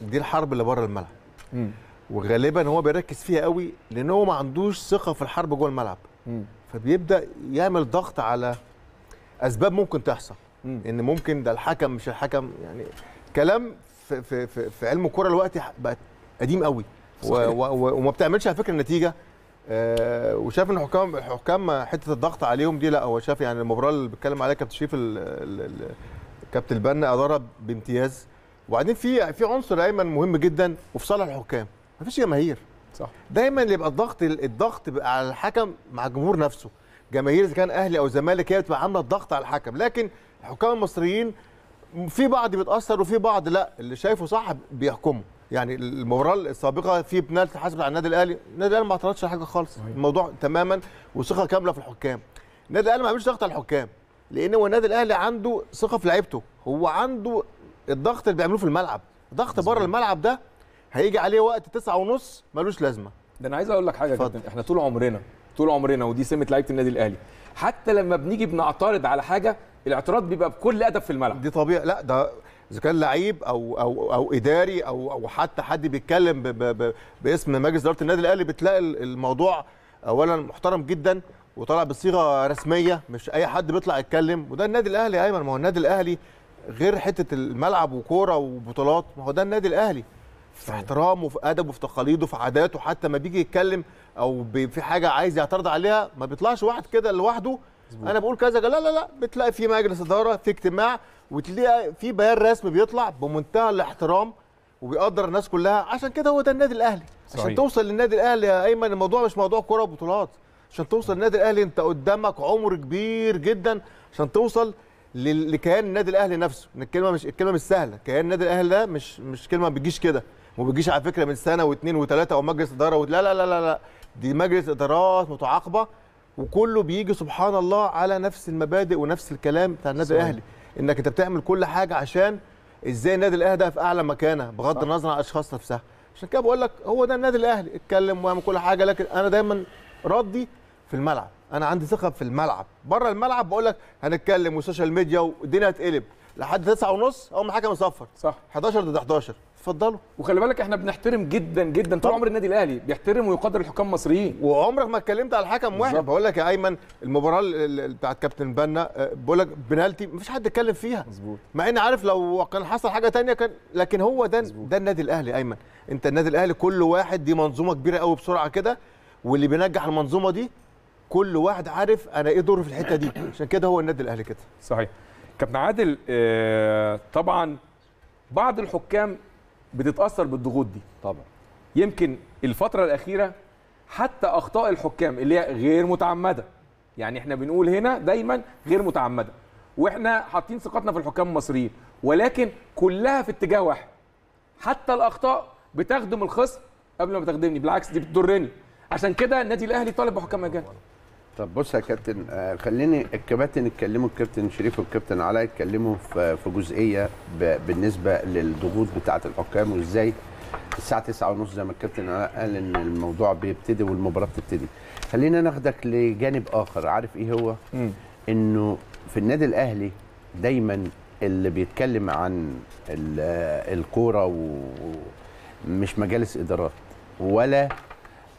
دي الحرب اللي بره الملعب، مم. وغالبا هو بيركز فيها قوي لان هو ما عندوش ثقه في الحرب جوه الملعب، مم. فبيبدا يعمل ضغط على اسباب ممكن تحصل، مم. ان ممكن ده الحكم مش الحكم، يعني كلام في في في, في علم الكوره دلوقتي بقت قديم قوي وما بتعملش على فكره النتيجه. آه وشاف ان حكام الحكام حته الضغط عليهم دي لا، هو شاف يعني المباراه اللي بيتكلم عليها كابتن شريف كابتن البنا ادارها بامتياز. وبعدين في في عنصر ايمن مهم جدا وفي صالح الحكام، مفيش جماهير صح، دايما اللي يبقى الضغط الضغط على الحكم مع الجمهور نفسه، جماهير اذا كان اهلي او زمالك هي بتبقى عامله الضغط على الحكم، لكن الحكام المصريين في بعض بيتاثر وفي بعض لا، اللي شايفه صح بيحكمه. يعني المباراه السابقه في بنالتي اتحسبت على النادي الاهلي، النادي الاهلي ما اعترضش على حاجه خالص، الموضوع تماما وثقه كامله في الحكام. النادي الاهلي ما عملش ضغط على الحكام لان هو النادي الاهلي عنده ثقه في لعيبته، هو عنده الضغط اللي بيعملوه في الملعب، ضغط بره الملعب ده هيجي عليه وقت تسعة ونص ملوش لازمه. ده انا عايز اقول لك حاجه جدا، احنا طول عمرنا طول عمرنا ودي سمه لعيبه النادي الاهلي، حتى لما بنيجي بنعترض على حاجه الاعتراض بيبقى بكل ادب في الملعب، دي طبيعي. لا ده اذا كان لعيب او او او اداري او او حتى حد بيتكلم ب ب باسم مجلس اداره النادي الاهلي، بتلاقي الموضوع اولا محترم جدا وطالع بصيغه رسميه، مش اي حد بيطلع يتكلم. وده النادي الاهلي ايمن، ما هو النادي الاهلي غير حته الملعب وكوره وبطولات، ما هو ده النادي الاهلي في احترامه في ادبه في تقاليده في عاداته، حتى ما بيجي يتكلم او في حاجه عايز يعترض عليها ما بيطلعش واحد كده لوحده انا بقول كذا، لا لا لا، بتلاقي في مجلس اداره في اجتماع وتلاقي في بيان رسمي بيطلع بمنتهى الاحترام وبيقدر الناس كلها. عشان كده هو ده النادي الاهلي صحيح. عشان توصل للنادي الاهلي يا ايمن الموضوع مش موضوع كوره وبطولات، عشان توصل للنادي الاهلي انت قدامك عمر كبير جدا عشان توصل لكيان النادي الاهلي نفسه. الكلمه مش الكلمه مش سهله، كيان النادي الاهلي ده مش مش كلمه ما بتجيش كده، وما بتجيش على فكره من سنه واثنين وثلاثه او مجلس اداره و... لا, لا لا لا لا، دي مجلس ادارات متعاقبه وكله بيجي سبحان الله على نفس المبادئ ونفس الكلام بتاع النادي الاهلي، انك انت بتعمل كل حاجه عشان ازاي النادي الاهلي ده في اعلى مكانه بغض النظر عن الاشخاص نفسها. عشان كده بقول لك هو ده النادي الاهلي، اتكلم واعمل كل حاجه، لكن انا دايما ردي في الملعب، انا عندي ثقه في الملعب. بره الملعب بقول لك هنتكلم والسوشيال ميديا والدنيا هتقلب لحد تسعة ونص اول ما الحكم يصفر صح، حداشر ضد حداشر اتفضلوا. وخلي بالك احنا بنحترم جدا جدا طول عمر النادي الاهلي بيحترم ويقدر الحكام المصريين، وعمرك ما اتكلمت على الحكم واحد. بقول لك يا ايمن المباراه بتاعت كابتن بنا بقول لك بنالتي مفيش حد اتكلم فيها مظبوط، مع ان عارف لو كان حصل حاجه ثانيه كان، لكن هو ده ده النادي الاهلي ايمن. انت النادي الاهلي كل واحد دي منظومه كبيره قوي بسرعه كده، واللي بينجح المنظومه دي كل واحد عارف انا ايه دوره في الحته دي، عشان كده هو النادي الاهلي كده صحيح. كابتن عادل آه طبعا بعض الحكام بتتاثر بالضغوط دي طبعا، يمكن الفتره الاخيره حتى اخطاء الحكام اللي هي غير متعمده، يعني احنا بنقول هنا دايما غير متعمده واحنا حاطين ثقتنا في الحكام المصريين، ولكن كلها في اتجاه واحد، حتى الاخطاء بتخدم الخصم قبل ما تخدمني، بالعكس دي بتضرني. عشان كده النادي الاهلي طالب بحكام مجاني. طب بص يا كابتن، خليني الكباتن اتكلموا، الكابتن شريف والكابتن علاء اتكلموا في في جزئيه بالنسبه للضغوط بتاعه الحكام، وازاي الساعه تسعة ونص زي ما الكابتن علاء قال ان الموضوع بيبتدي والمباراه بتبتدي. خلينا ناخدك لجانب اخر، عارف ايه هو؟ مم. انه في النادي الاهلي دايما اللي بيتكلم عن الكوره ومش مجالس ادارات ولا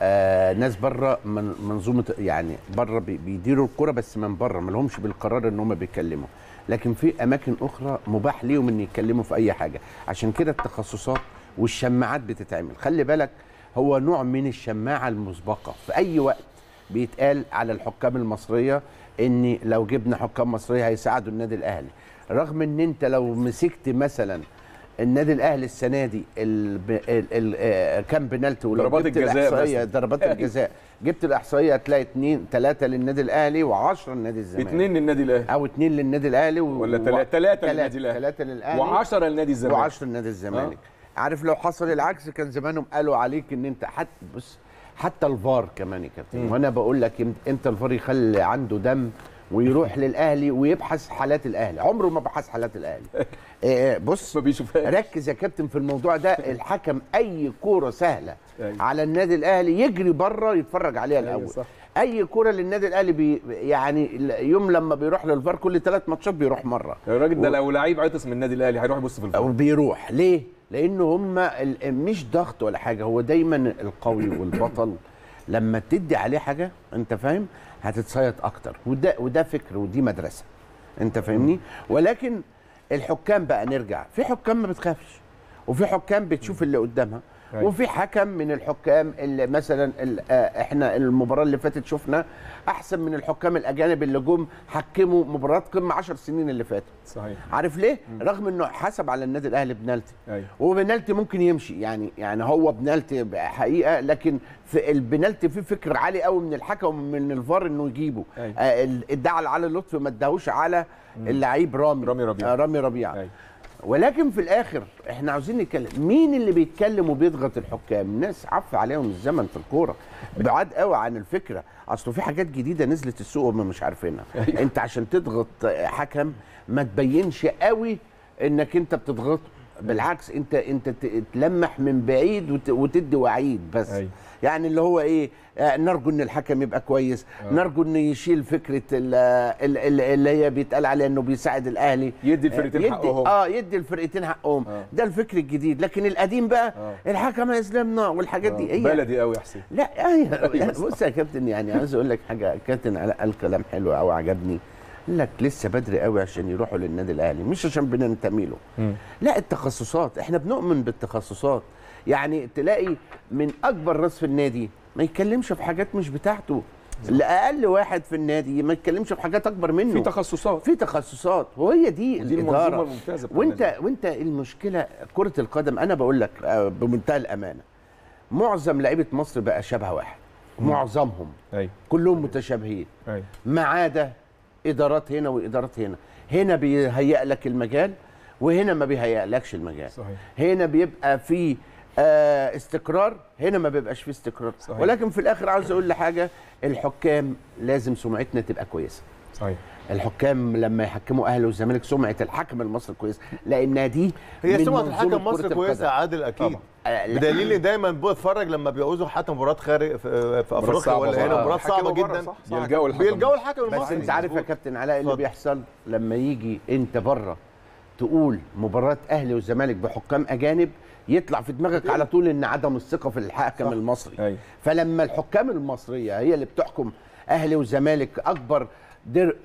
آه ناس بره من منظومه، يعني بره بيديروا الكرة بس من بره ما لهمش بالقرار ان هم بيتكلموا، لكن في اماكن اخرى مباح ليهم ان يتكلموا في اي حاجه. عشان كده التخصصات والشماعات بتتعمل، خلي بالك هو نوع من الشماعه المسبقه، في اي وقت بيتقال على الحكام المصريه ان لو جبنا حكام مصريه هيساعدوا النادي الاهلي، رغم ان انت لو مسكت مثلا النادي الاهلي السنه دي ال ال ال كام بنالتي وضربات الجزاء، ضربات الجزاء جبت الاحصائيه هتلاقي اتنين تلاتة للنادي الاهلي وعشرة للنادي الزمالك، اتنين للنادي الاهلي او اتنين للنادي الاهلي و... ولا تلاتة للنادي الاهلي، تلاتة للاهلي وعشرة للنادي الزمالك وعشرة للنادي الزمالك. أه؟ عارف لو حصل العكس كان زمانهم قالوا عليك ان انت حتى بص، حتى الفار كمان يا كابتن، وانا بقول لك امتى الفار يخلي عنده دم ويروح للاهلي ويبحث حالات الاهلي، عمره ما بحث حالات الاهلي. بص ركز يا كابتن في الموضوع ده، الحكم اي كوره سهله على النادي الاهلي يجري بره يتفرج عليها الاول، اي كوره للنادي الاهلي بي يعني يوم لما بيروح للفار كل ثلاث ماتشات بيروح مره الراجل ده، لو لعيب عطس من النادي الاهلي هيروح يبص في الفار وبيروح ليه؟ لان هم مش ضغط ولا حاجه، هو دايما القوي والبطل لما تدي عليه حاجه انت فاهم هتتصيط اكتر، وده وده فكر ودي مدرسه انت فاهمني. ولكن الحكام بقى نرجع، في حكام ما بتخافش وفي حكام بتشوف اللي قدامها، وفي حكم من الحكام اللي مثلا احنا المباراه اللي فاتت شفنا احسن من الحكام الاجانب اللي جم حكموا مباراه قمه عشر سنين اللي فاتت. صحيح. عارف ليه؟ مم. رغم انه حسب على النادي الاهلي بنالتي. أيوة. وبنالتي ممكن يمشي يعني يعني هو بنالتي حقيقه، لكن في البنالتي في فكر عالي قوي من الحكم ومن الفار انه يجيبه. أيوة. ادعى على لطفي ما اداهوش على اللعيب رامي رامي ربيعه رامي ربيعه أيوة. ولكن في الاخر احنا عاوزين نتكلم مين اللي بيتكلم وبيضغط الحكام. ناس عف عليهم الزمن في الكوره، بعاد قوي عن الفكره، اصل في حاجات جديده نزلت السوق وما مش عارفينها. انت عشان تضغط حكم ما تبينش قوي انك انت بتضغطه، بالعكس انت انت تلمح من بعيد وتدي وعيد بس. أي. يعني اللي هو ايه، نرجو ان الحكم يبقى كويس. أوه. نرجو ان يشيل فكره اللي هي بيتقال عليها انه بيساعد الاهلي، يدي الفرقتين يدي حقهم. اه يدي الفرقتين حقهم. أوه. ده الفكر الجديد، لكن القديم بقى أوه. الحكم يسلمنا والحاجات دي. ايه بلدي قوي يا حسين. لا ايه بص يا كابتن، يعني عايز اقول لك حاجه كابتن علاء قال كلام حلو قوي عجبني، قال لك لسه بدري قوي عشان يروحوا للنادي الاهلي، مش عشان بننتمي له. م. لا التخصصات، احنا بنؤمن بالتخصصات، يعني تلاقي من اكبر راس في النادي ما يتكلمش في حاجات مش بتاعته، الاقل واحد في النادي ما يتكلمش في حاجات اكبر منه. في تخصصات، في تخصصات، وهي دي الاداره الممتازه. وانت وانت المشكله كره القدم، انا بقول لك بمنتهى الامانه معظم لعيبه مصر بقى شبه واحد. م. معظمهم أي. كلهم أي. متشابهين، ما عدا ادارات هنا وادارات هنا، هنا بيهيئ لك المجال وهنا ما بيهيئلكش المجال. صحيح. هنا بيبقى في آه استقرار، هنا ما بيبقاش فيه استقرار. صحيح. ولكن في الاخر عاوز اقول لحاجه، الحكام لازم سمعتنا تبقى كويسه. صحيح. الحكام لما يحكموا اهلي والزمالك سمعه الحكم المصري كويسه، لانها دي هي سمعه الحكم المصري كويسه يا عادل. اكيد آه. بدليل ان دايما بتفرج لما بيعوزوا حتى مباراه خارج في افريقيا ولا هنا مباراه صعبه جدا، صح. صح. بيلجأوا الحكم بيلجأوا الحكم المصري. بس انت عارف يا كابتن علاء اللي بيحصل لما يجي انت بره تقول مباراه اهلي والزمالك بحكام اجانب، يطلع في دماغك على طول ان عدم الثقه في الحكم المصري. أي. فلما الحكام المصريه هي اللي بتحكم اهلي وزمالك اكبر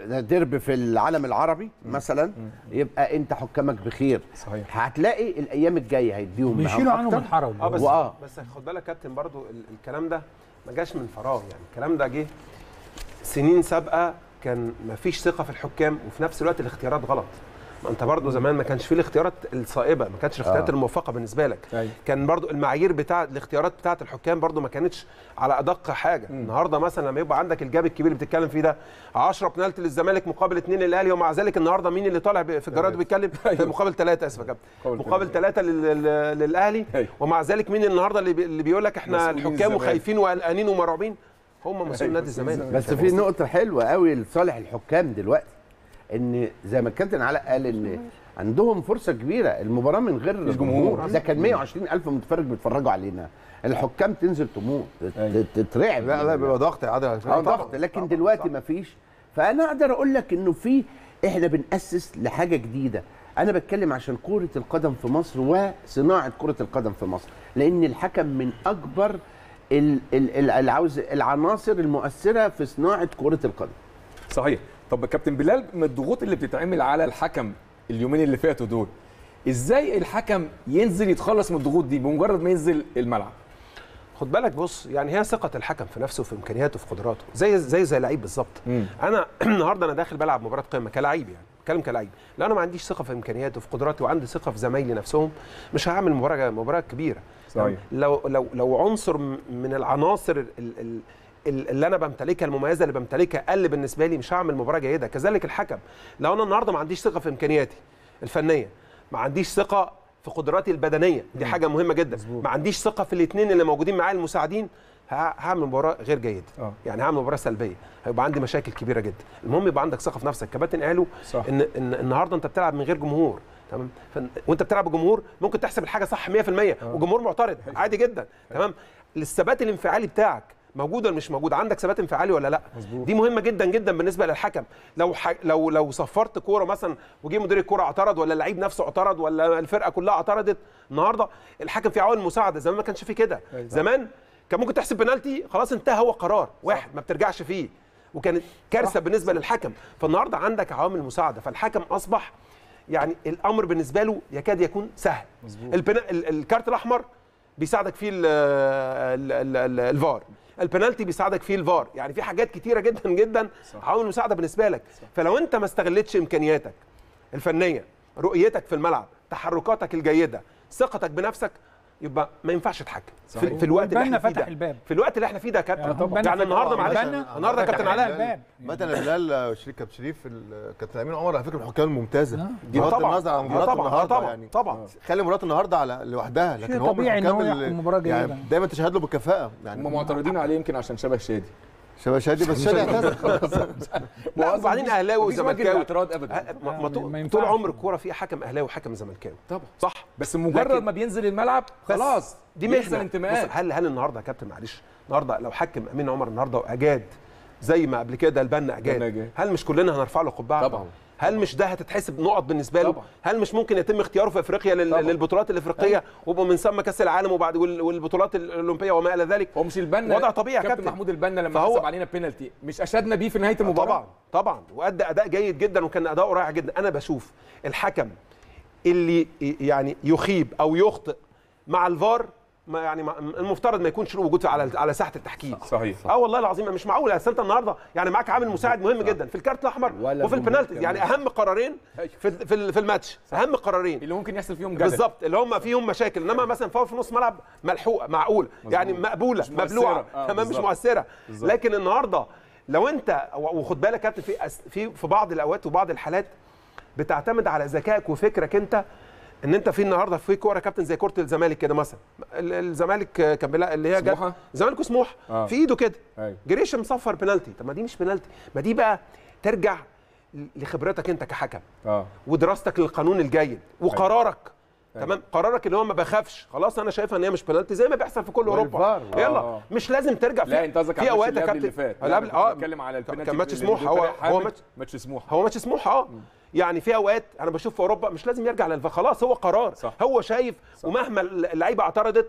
ديربي في العالم العربي مثلا، يبقى انت حكامك بخير. صحيح. هتلاقي الايام الجايه هيديهم بيشيلوا عنهم الحرج. اه بس وآه. بس خد بالك كابتن برضو الكلام ده ما جاش من فراغ، يعني الكلام ده جه سنين سابقه كان ما فيش ثقه في الحكام، وفي نفس الوقت الاختيارات غلط. انت برضو زمان ما كانش فيه الاختيارات الصائبه، ما كانتش الاختيارات آه. الموفقه بالنسبه لك. أي. كان برضو المعايير بتاع الاختيارات بتاعه الحكام برضو ما كانتش على ادق حاجه. م. النهارده مثلا لما يبقى عندك الجاب الكبير اللي بتتكلم فيه ده، عشرة بنالتي للزمالك مقابل اثنين للاهلي، ومع ذلك النهارده مين اللي طالع في الجرايد بيتكلم مقابل ثلاثه اسف يا كابتن، مقابل ثلاثه للاهلي، ومع ذلك مين النهارده اللي بيقول لك احنا الحكام وخايفين وقلقانين ومرعوبين؟ هم مسؤول نادي الزمالك. بس في نقطه حلوه قوي لصالح الحكام دلوقتي، ان زي ما الكابتن علاء قال ان عندهم فرصه كبيره، المباراه من غير الجمهور ده كان مية وعشرين ألف متفرج بيتفرجوا علينا، الحكام تنزل تموت تترعب. لا لا بيبقى ضغط يا عادل، ضغط، لكن دلوقتي ما فيش. فانا اقدر اقول لك انه في احنا بنأسس لحاجه جديده. انا بتكلم عشان كره القدم في مصر وصناعه كره القدم في مصر، لان الحكم من اكبر العناصر المؤثره في صناعه كره القدم. صحيح. طب كابتن بلال، من الضغوط اللي بتتعمل على الحكم اليومين اللي فاتوا دول، ازاي الحكم ينزل يتخلص من الضغوط دي بمجرد ما ينزل الملعب؟ خد بالك بص، يعني هي ثقه الحكم في نفسه وفي امكانياته وفي قدراته، زي زي زي لعيب بالظبط. انا النهارده انا داخل بلعب مباراه قمه كلاعب، يعني بتكلم كلاعب، لو انا ما عنديش ثقه في امكانياتي وفي قدراتي وعندي ثقه في زمايلي نفسهم، مش هعمل مباراه مباراه كبيره. صحيح. لو لو لو عنصر من العناصر ال ال اللي انا بمتلكها المميزه اللي بمتلكها اقل بالنسبه لي، مش هعمل مباراه جيده. كذلك الحكم، لو انا النهارده ما عنديش ثقه في امكانياتي الفنيه، ما عنديش ثقه في قدراتي البدنيه، دي حاجه مهمه جدا، ما عنديش ثقه في الاثنين اللي موجودين معايا المساعدين، هعمل مباراه غير جيده. أوه. يعني هعمل مباراه سلبيه، هيبقى عندي مشاكل كبيره جدا. المهم يبقى عندك ثقه في نفسك. كباتن قالوا ان ان النهارده انت بتلعب من غير جمهور، تمام، وانت بتلعب بجمهور ممكن تحسب الحاجه صح مية في المية وجمهور معترض عادي جدا. تمام. للثبات الانفعالي بتاعك موجود ولا مش موجود، عندك ثبات انفعالي ولا لا؟ مزبوط. دي مهمه جدا جدا بالنسبه للحكم. لو ح... لو لو صفرت كوره مثلا وجه مدير الكوره اعترض، ولا اللعيب نفسه اعترض، ولا الفرقه كلها اعترضت، النهارده الحكم في عوامل مساعده. زمان ما كانش في كده. زمان كان ممكن تحسب بنالتي خلاص انتهى، هو قرار واحد ما بترجعش فيه، وكانت كارثه بالنسبه للحكم. فالنهارده عندك عوامل مساعده، فالحكم اصبح يعني الامر بالنسبه له يكاد يكون سهل. البنا... الكارت الاحمر بيساعدك فيه ال ال ال ال الفار، البنالتي بيساعدك فيه الفار، يعني في حاجات كتيره جدا جدا عامل مساعده بالنسبه لك. صح. فلو انت ما استغلتش امكانياتك الفنيه، رؤيتك في الملعب، تحركاتك الجيده، ثقتك بنفسك، يبقى ما ينفعش تتحكم في, في الوقت اللي احنا فيه ده. في الوقت اللي احنا فيه ده يا كابتن، يعني النهارده معلش النهارده كابتن علاء مثلا بلال شريف كابتن شريف كابتن امين عمر على فكره الحكام الممتازه دي، بغض النظر عن مباراه النهارده طبعًا. يعني طبعا خلي مباراه النهارده على لوحدها، لكن هو الحكام يعني دايما تشهد له بالكفاءه. يعني هم معترضين عليه يمكن عشان شبه شادي شباب شادي، بس شادي اعتذر خلاص. وبعدين اهلاوي وزملكاوي اعتراض ابدا، طول عمر الكوره فيها حكم اهلاوي وحكم زملكاوي طبعا. صح، بس مجرد ما بينزل الملعب خلاص دي مهنه انتماءات. هل هل النهارده يا كابتن معلش النهارده لو حكم امين عمر النهارده واجاد زي ما قبل كده البنا اجاد، هل مش كلنا هنرفع له قبعه؟ طبعا. هل مش ده هتتحسب نقط بالنسبه له؟ هل مش ممكن يتم اختياره في افريقيا للبطولات الافريقيه ومن ثم كاس العالم وبعد والبطولات الاولمبيه وما الى ذلك؟ هو مش البنا وضع طبيعي كابتن محمود البنا لما حسب علينا بينالتي مش اشدنا بيه في نهايه المباراه؟ طبعا طبعا، وادى اداء جيد جدا وكان اداؤه رائع جدا. انا بشوف الحكم اللي يعني يخيب او يخطئ مع الفار ما يعني المفترض ما يكونش له وجود على على ساحه التحكيم. صحيح. اه والله العظيم مش معقول، اصل انت النهارده يعني معاك عامل مساعد مهم جدا في الكارت الاحمر وفي البنالتيز، يعني اهم قرارين في في الماتش، اهم قرارين اللي ممكن يحصل فيهم جدل بالظبط، اللي هم فيهم مشاكل. انما مثلا فاول في نص ملعب ملحوقه معقوله يعني مقبوله مبلوعه تمام، مش مؤثره. لكن النهارده لو انت وخد بالك يا كابتن في في في بعض الاوقات وبعض الحالات بتعتمد على ذكائك وفكرك انت، ان انت في النهارده في كوره كابتن زي كوره الزمالك كده مثلا، الزمالك كان اللي هي سموحه، الزمالك وسموحه آه. في ايده كده جريشه مصفر بنالتي. طب ما دي مش بنالتي، ما دي بقى ترجع لخبرتك انت كحكم آه. ودراستك للقانون الجيد وقرارك. أيوة. تمام، قرارك اللي هو ما بخافش، خلاص انا شايفها ان هي مش بنالتي زي ما بيحصل في كل اوروبا. آه. يلا مش لازم ترجع في لا انت قصدك على الماتش اللي فات، اه بتكلم على البنالتي كان ماتش سموحه، هو ماتش سموحه هو ماتش سموحه اه يعني في اوقات انا بشوف في اوروبا مش لازم يرجع للفار، خلاص هو قرار. صح. هو شايف. صح. ومهما اللعيبه اعترضت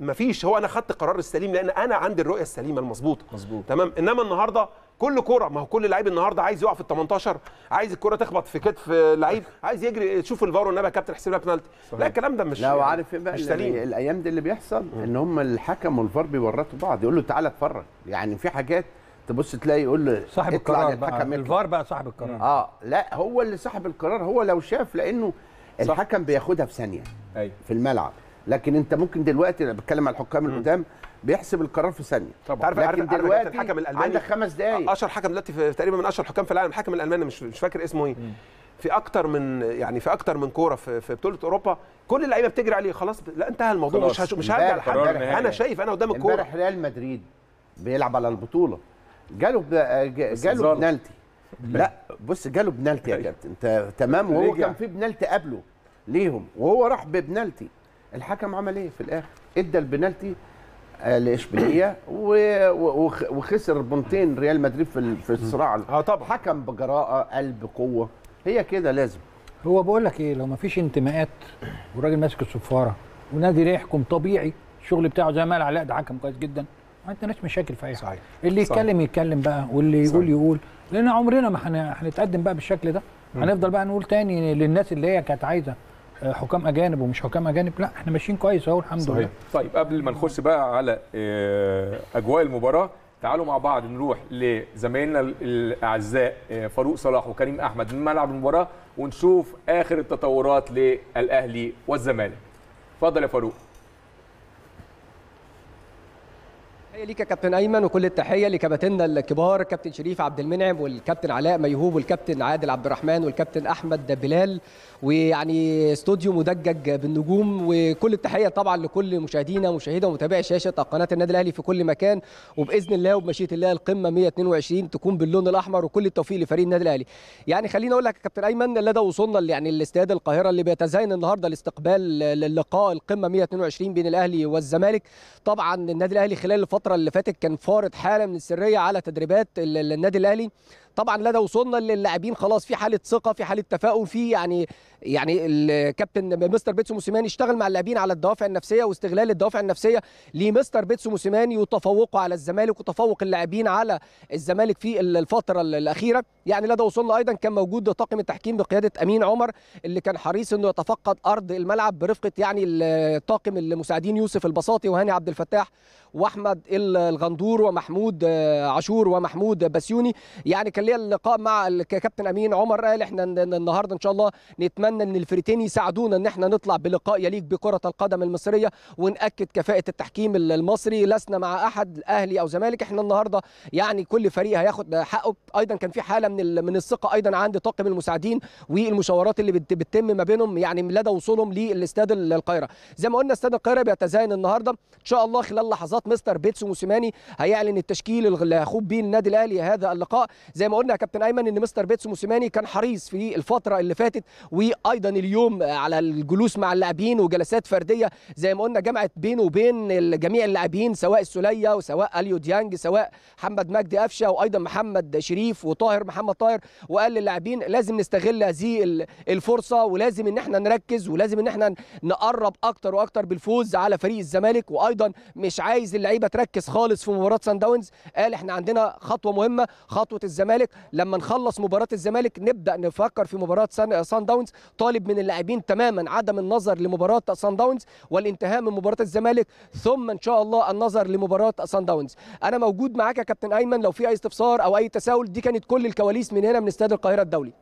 مفيش، هو انا خدت القرار السليم لان انا عندي الرؤيه السليمه المظبوطه. مظبوط. تمام. انما النهارده كل كوره، ما هو كل لعيب النهارده عايز يقع في التمنتاشر، عايز الكوره تخبط في كتف لعيب، عايز يجري، تشوف الفار والنبي يا كابتن احسب لها بنالتي. لا الكلام ده مش لا وعارف بقى مش سليم. الايام دي اللي بيحصل ان هم الحكم والفار بيورطوا بعض، يقول له تعالى اتفرج، يعني في حاجات تبص تلاقي يقول له صاحب القرار بقى، الفار بقى صاحب القرار. اه لا هو اللي صاحب القرار، هو لو شاف، لانه الحكم بياخدها في ثانيه. أيوة. في الملعب. لكن انت ممكن دلوقتي انا بتكلم على الحكام القدام بيحسب القرار في ثانيه. طبعا. لكن دلوقتي الحكم الالماني عندك خمس دقائق، اشهر حكم دلوقتي تقريبا من اشهر حكام في العالم الحكم الالماني، مش مش فاكر اسمه ايه. في اكتر من يعني في اكتر من كوره في, في بطوله اوروبا كل اللعيبه بتجري عليه، خلاص لا انتهى الموضوع، مش مش هرجع لحد. انا شايف انا قدام الكوره امبارح ريال مدريد بيلعب على البطوله، جاله جاله بنالتي. لا بص جاله بنالتي يا كابتن انت تمام، وهو كان في بنالتي قبله ليهم وهو راح ببنالتي. الحكم عمل ايه في الاخر؟ ادى البنالتي لاشبيليه وخسر بونتين ريال مدريد في في الصراع. اه طبعا حكم بجراءه، قلب، قوه، هي كده لازم. هو بقول لك ايه، لو ما فيش انتماءات والراجل ماسك الصفاره ونادي يحكم طبيعي الشغل بتاعه زي ما قال علاء، ده حكم كويس جدا، ما عندناش مشاكل في اي حاجه. اللي يتكلم يتكلم بقى واللي يقول يقول، لان عمرنا ما هنتقدم بقى بالشكل ده. هنفضل بقى نقول تاني للناس اللي هي كانت عايزه حكام اجانب ومش حكام اجانب، لا احنا ماشيين كويس اهو الحمد لله. طيب قبل ما نخش بقى على اجواء المباراه، تعالوا مع بعض نروح لزمايلنا الاعزاء فاروق صلاح وكريم احمد من ملعب المباراه ونشوف اخر التطورات للاهلي والزمالك. اتفضل يا فاروق. تحية ليك يا كابتن أيمن وكل التحية لكباتننا الكبار كابتن شريف عبد المنعم والكابتن علاء ميهوب والكابتن عادل عبد الرحمن والكابتن أحمد بلال، ويعني استوديو مدجج بالنجوم، وكل التحية طبعا لكل مشاهدينا ومشاهدة ومتابعي شاشة قناة النادي الأهلي في كل مكان. وبإذن الله وبمشيئة الله القمة مية اتنين وعشرين تكون باللون الأحمر، وكل التوفيق لفريق النادي الأهلي. يعني خليني أقول لك يا كابتن أيمن لدى وصلنا يعني لاستاد القاهرة اللي بيتزاين النهارده لاستقبال لقاء القمة مية اتنين وعشرين بين الأهلي والزمالك. طبعا النادي الأهلي خلال الفترة اللي فاتت كان فارض حالة من السرية على تدريبات النادي الأهلي. طبعا لدى وصولنا للاعبين خلاص في حاله ثقه، في حاله تفاؤل، في يعني يعني الكابتن مستر بيتسو موسيماني اشتغل مع اللاعبين على الدوافع النفسيه واستغلال الدوافع النفسيه لمستر بيتسو موسيماني وتفوقه على الزمالك وتفوق اللاعبين على الزمالك في الفتره الاخيره. يعني لدى وصولنا ايضا كان موجود طاقم التحكيم بقياده امين عمر اللي كان حريص انه يتفقد ارض الملعب برفقه يعني الطاقم المساعدين يوسف البساطي وهاني عبد الفتاح واحمد الغندور ومحمود عاشور ومحمود بسيوني. يعني كان ليا اللقاء مع الكابتن امين عمر، قال احنا النهارده ان شاء الله نتمنى ان الفريقين يساعدونا ان احنا نطلع بلقاء يليق بكره القدم المصريه وناكد كفاءه التحكيم المصري، لسنا مع احد اهلي او زمالك، احنا النهارده يعني كل فريق هياخد حقه. ايضا كان في حاله من من الثقه ايضا عند طاقم المساعدين والمشاورات اللي بتتم ما بينهم يعني لدى وصولهم للاستاد القاهره. زي ما قلنا استاد القاهره بيتزاين النهارده ان شاء الله، خلال لحظات مستر بيتسو موسيماني هيعلن التشكيل اللي هيخوض بيه النادي الاهلي هذا اللقاء. زي ما قلنا يا كابتن ايمن ان مستر بيتسو موسيماني كان حريص في الفتره اللي فاتت وايضا اليوم على الجلوس مع اللاعبين وجلسات فرديه، زي ما قلنا جمعت بينه وبين جميع اللاعبين سواء السوليه وسواء أليو ديانج سواء محمد مجدي أفشا وايضا محمد شريف وطاهر محمد طاهر، وقال للاعبين لازم نستغل هذه الفرصه ولازم ان احنا نركز ولازم ان احنا نقرب اكتر واكتر بالفوز على فريق الزمالك، وايضا مش عايز اللعيبه تركز خالص في مباراه صن داونز. قال احنا عندنا خطوه مهمه، خطوه الزمالك، لما نخلص مباراه الزمالك نبدا نفكر في مباراه صن داونز. طالب من اللاعبين تماما عدم النظر لمباراه صن داونز والانتهاء من مباراه الزمالك ثم ان شاء الله النظر لمباراه صن داونز. انا موجود معاك يا كابتن ايمن لو في اي استفسار او اي تساؤل. دي كانت كل الكواليس من هنا من استاد القاهره الدولي.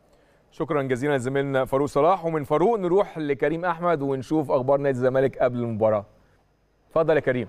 شكرا جزيلا لزميلنا فاروق صلاح، ومن فاروق نروح لكريم احمد ونشوف اخبار نادي الزمالك قبل المباراه. اتفضل يا كريم.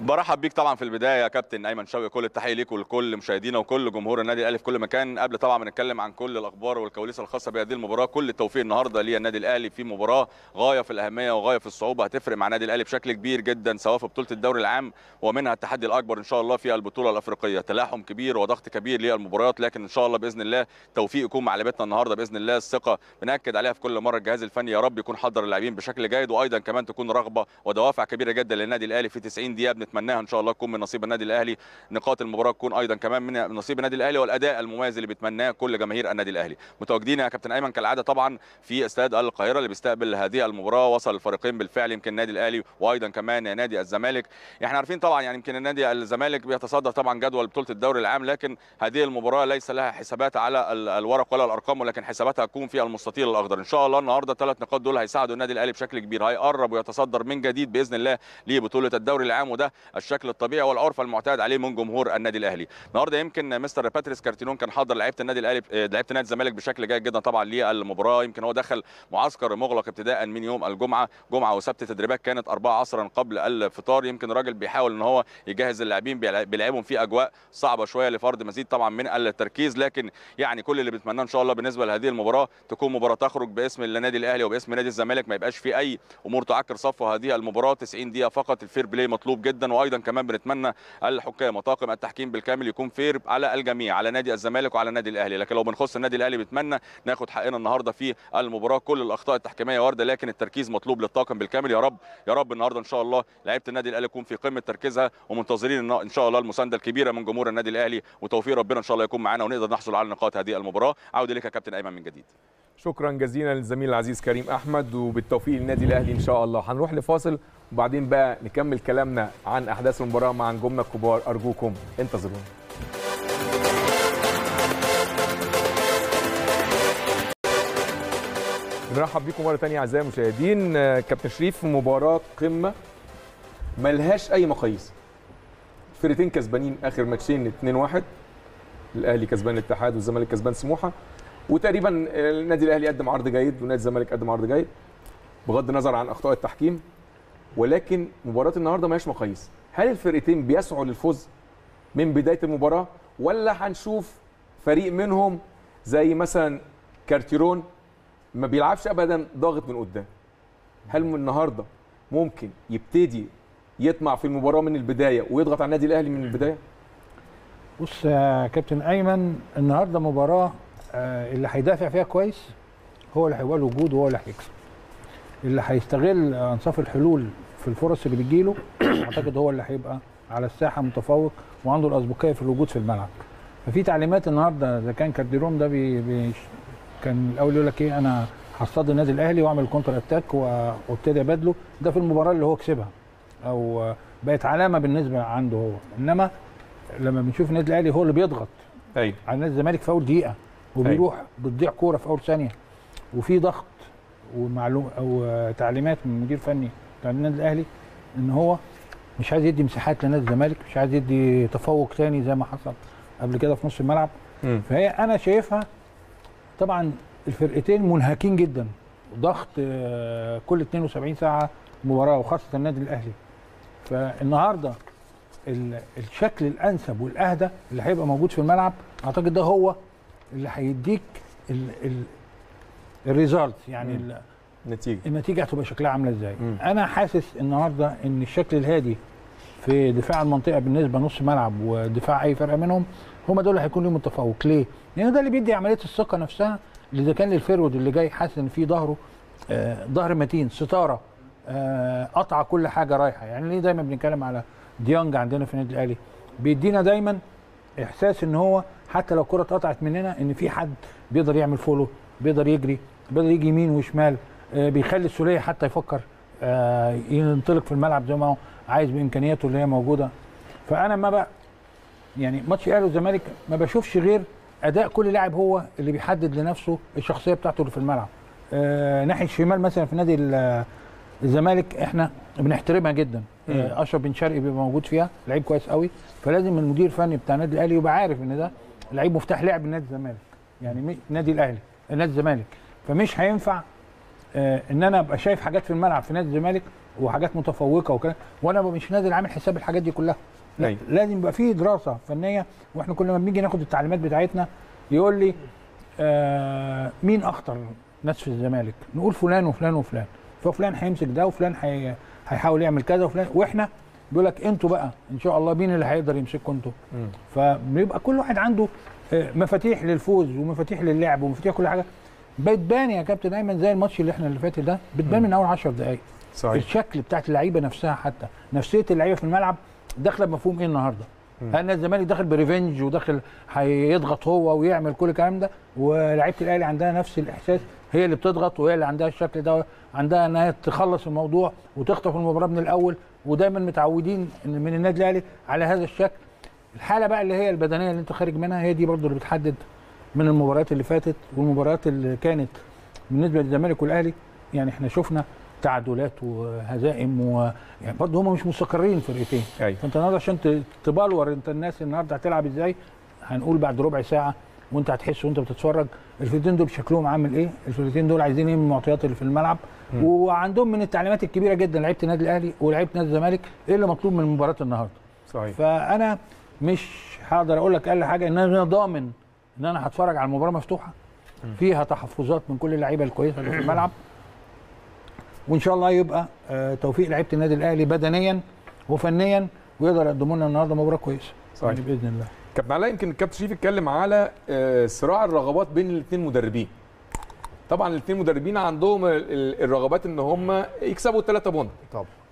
برحب بيك طبعا في البدايه يا كابتن ايمن شوقي، كل التحيه ليك ولكل مشاهدينا وكل جمهور النادي الاهلي في كل مكان. قبل طبعا ما نتكلم عن كل الاخبار والكواليس الخاصه بهذه المباراه، كل التوفيق النهارده للنادي الاهلي في مباراه غايه في الاهميه وغايه في الصعوبه، هتفرق مع النادي الاهلي بشكل كبير جدا سواء في بطوله الدوري العام ومنها التحدي الاكبر ان شاء الله في البطوله الافريقيه. تلاحم كبير وضغط كبير للمباريات، لكن ان شاء الله باذن الله توفيق يكون مع لعيبتنا النهارده باذن الله. الثقه بناكد عليها في كل مره، الجهاز الفني يا رب يكون حضر اللاعبين بشكل جيد، وايضا كمان تكون رغبه ودوافع كبيره جدا للنادي الاهلي في تسعين دقيقه نتمناها ان شاء الله تكون من نصيب النادي الاهلي، نقاط المباراه تكون ايضا كمان من نصيب النادي الاهلي، والاداء المميز اللي بيتمناه كل جماهير النادي الاهلي. متواجدين يا كابتن ايمن كالعاده طبعا في استاد القاهره اللي بيستقبل هذه المباراه، وصل الفريقين بالفعل يمكن النادي الاهلي وايضا كمان نادي الزمالك. احنا عارفين طبعا يعني يمكن النادي الزمالك بيتصدر طبعا جدول بطوله الدوري العام، لكن هذه المباراه ليس لها حسابات على الورق ولا الارقام، ولكن حساباتها تكون في المستطيل الاخضر. ان شاء الله النهارده ثلاث نقاط دول هيساعدوا النادي الاهلي بشكل كبير، هيقرب ويتصدر من جديد باذن الله لبطوله الدوري العام، وده الشكل الطبيعي والعرف المعتاد عليه من جمهور النادي الاهلي. النهارده يمكن مستر باتريس كارتيرون كان حاضر لعيبه النادي الاهلي لعيبه نادي الزمالك بشكل جيد جدا طبعا للمباراه. يمكن هو دخل معسكر مغلق ابتداء من يوم الجمعه، جمعه وسبت تدريبات كانت أربعة عصرا قبل الفطار. يمكن الراجل بيحاول ان هو يجهز اللاعبين، بيلعبهم في اجواء صعبه شويه لفرض مزيد طبعا من التركيز، لكن يعني كل اللي بنتمناه ان شاء الله بالنسبه لهذه المباراه تكون مباراه تخرج باسم النادي الاهلي وباسم نادي الزمالك، ما يبقاش في اي امور تعكر صفو هذه المباراه. تسعين دقيقه فقط، الفير بلاي مطلوب جدا، وايضا كمان بنتمنى الحكام وطاقم التحكيم بالكامل يكون فير على الجميع، على نادي الزمالك وعلى النادي الاهلي. لكن لو بنخص النادي الاهلي بنتمنى ناخد حقنا النهارده في المباراه، كل الاخطاء التحكيميه وارده، لكن التركيز مطلوب للطاقم بالكامل. يا رب يا رب النهارده ان شاء الله لعيبه النادي الاهلي تكون في قمه تركيزها، ومنتظرين ان شاء الله المسانده الكبيره من جمهور النادي الاهلي، وتوفيق ربنا ان شاء الله يكون معانا ونقدر نحصل على نقاط هذه المباراه. عوده لك يا كابتن ايمن من جديد. شكرا جزيلا للزميل العزيز كريم احمد، وبالتوفيق للنادي الاهلي ان شاء الله. هنروح لفاصل وبعدين بقى نكمل كلامنا عن احداث المباراه مع نجومنا الكبار، ارجوكم انتظرونا. نرحب بكم مره ثانيه اعزائي المشاهدين. كابتن شريف، مباراه قمه ملهاش اي مقاييس، فرقتين كسبانين اخر ماتشين اتنين واحد، الاهلي كسبان الاتحاد والزمالك كسبان سموحه، وتقريبا النادي الاهلي قدم عرض جيد ونادي الزمالك قدم عرض جيد بغض النظر عن اخطاء التحكيم، ولكن مباراه النهارده مالهاش مقاييس. هل الفرقتين بيسعوا للفوز من بدايه المباراه، ولا هنشوف فريق منهم زي مثلا كارتيرون ما بيلعبش ابدا ضاغط من قدام؟ هل من النهارده ممكن يبتدي يطمع في المباراه من البدايه ويضغط على النادي الاهلي من البدايه؟ بص يا كابتن ايمن، النهارده مباراه اللي هيدافع فيها كويس هو اللي هيبقى له وجود وهو اللي هيكسب. اللي هيستغل انصاف الحلول في الفرص اللي بتجيله اعتقد هو اللي هيبقى على الساحه متفوق وعنده الاسبقيه في الوجود في الملعب. ففي تعليمات النهارده، اذا كان كارتيرون ده بي بي كان الاول يقول لك ايه، انا هصطاد النادي الاهلي واعمل كونتر اتاك وابتدي ابادله، ده في المباراه اللي هو كسبها او بقت علامه بالنسبه عنده هو. انما لما بنشوف النادي الاهلي هو اللي بيضغط ايوه على نادي الزمالك في اول دقيقه، وبيروح بتضيع كوره في اول ثانيه، وفي ضغط ومعلومه او تعليمات من مدير فني بتاع النادي الاهلي ان هو مش عايز يدي مساحات لنادي الزمالك، مش عايز يدي تفوق ثاني زي ما حصل قبل كده في نص الملعب. م. فهي انا شايفها طبعا الفرقتين منهكين جدا، ضغط كل اثنين وسبعين ساعه مباراه، وخاصه النادي الاهلي. فالنهارده الشكل الانسب والاهدى اللي هيبقى موجود في الملعب اعتقد ده هو اللي هيديك الريزلت، يعني ال النتيجه النتيجه هتبقى شكلها عامله ازاي. مم. انا حاسس النهارده ان الشكل الهادي في دفاع المنطقه بالنسبه نص ملعب ودفاع اي فرقه منهم، هم دول اللي هيكون لهم التفوق. ليه؟ لان ده اللي بيدي عمليه الثقه نفسها اللي كان للفيرود اللي جاي حاسس ان في ظهره آه ظهر متين، ستاره آه قطع كل حاجه رايحه. يعني ليه دايما بنتكلم على ديانج عندنا في النادي الاهلي؟ بيدينا دايما احساس ان هو حتى لو الكره اتقطعت مننا ان في حد بيقدر يعمل فولو، بيقدر يجري، بيقدر يجي يمين وشمال، بيخلي السوليه حتى يفكر ينطلق في الملعب زي ما هو عايز بامكانياته اللي هي موجوده. فانا ما بقى يعني ماتش الاهلي والزمالك ما بشوفش غير اداء كل لاعب هو اللي بيحدد لنفسه الشخصيه بتاعته اللي في الملعب. ناحيه الشمال مثلا في نادي الزمالك احنا بنحترمها جدا، اشرف بن شرقي بيبقى موجود فيها، لعيب كويس قوي. فلازم المدير الفني بتاع النادي الاهلي يبقى عارف ان ده لعيب مفتاح لعب النادي الزمالك، يعني نادي الاهلي نادي الزمالك. فمش هينفع ان انا ابقى شايف حاجات في الملعب في نادي الزمالك وحاجات متفوقه وكده وانا مش نازل عامل حساب الحاجات دي كلها. لا، لازم يبقى في دراسه فنيه. واحنا كل ما بنيجي ناخد التعليمات بتاعتنا يقول لي آه مين اخطر ناس في الزمالك، نقول فلان وفلان وفلان، ففلان هيمسك ده وفلان هيحاول يعمل كذا وفلان، واحنا بيقول لك انتوا بقى ان شاء الله مين اللي هيقدر يمسككم انتوا. فبيبقى كل واحد عنده مفاتيح للفوز ومفاتيح للعب ومفاتيح كل حاجه. بتبان يا كابتن ايمن زي الماتش اللي احنا اللي فات ده، بتبان من اول عشر دقائق صحيح الشكل بتاعت اللعيبه نفسها، حتى نفسيه اللعيبه في الملعب داخله بمفهوم ايه النهارده؟ هل الزمالك داخل بريفنج وداخل هيضغط هو ويعمل كل الكلام ده، ولاعيبه الاهلي عندها نفس الاحساس، هي اللي بتضغط وهي اللي عندها الشكل ده، عندها ان هي تخلص الموضوع وتخطف المباراه من الاول، ودايما متعودين من النادي الاهلي على هذا الشكل. الحاله بقى اللي هي البدنيه اللي انت خارج منها هي دي برضو اللي بتحدد من المباريات اللي فاتت والمباريات اللي كانت. بالنسبه للزمالك والاهلي يعني احنا شفنا تعادلات وهزائم، و يعني برضه هم مش مستقرين الفرقتين. أيوة. فانت النهارده عشان تبلور انت الناس النهارده هتلعب ازاي، هنقول بعد ربع ساعه وانت هتحس وانت بتتفرج الفرقتين دول شكلهم عامل ايه، الفرقتين دول عايزين ايه من المعطيات اللي في الملعب، م. وعندهم من التعليمات الكبيره جدا لعيبه النادي الاهلي ولعيبه نادي الزمالك ايه اللي مطلوب من مباراه النهارده. صحيح. فانا مش هقدر اقول لك اقل حاجه ان انا ضامن ان انا هتفرج على المباراه مفتوحه فيها تحفظات من كل اللعيبه الكويسه اللي في الملعب، وان شاء الله يبقى توفيق لعيبه النادي الاهلي بدنيا وفنيا ويقدر يقدموا لنا النهارده مباراه كويسه يعني باذن الله. كابتن علاء، يمكن الكابتن شريف اتكلم على صراع الرغبات بين الاثنين مدربين. طبعا الاثنين مدربين عندهم الرغبات ان هم يكسبوا الثلاثه بونت،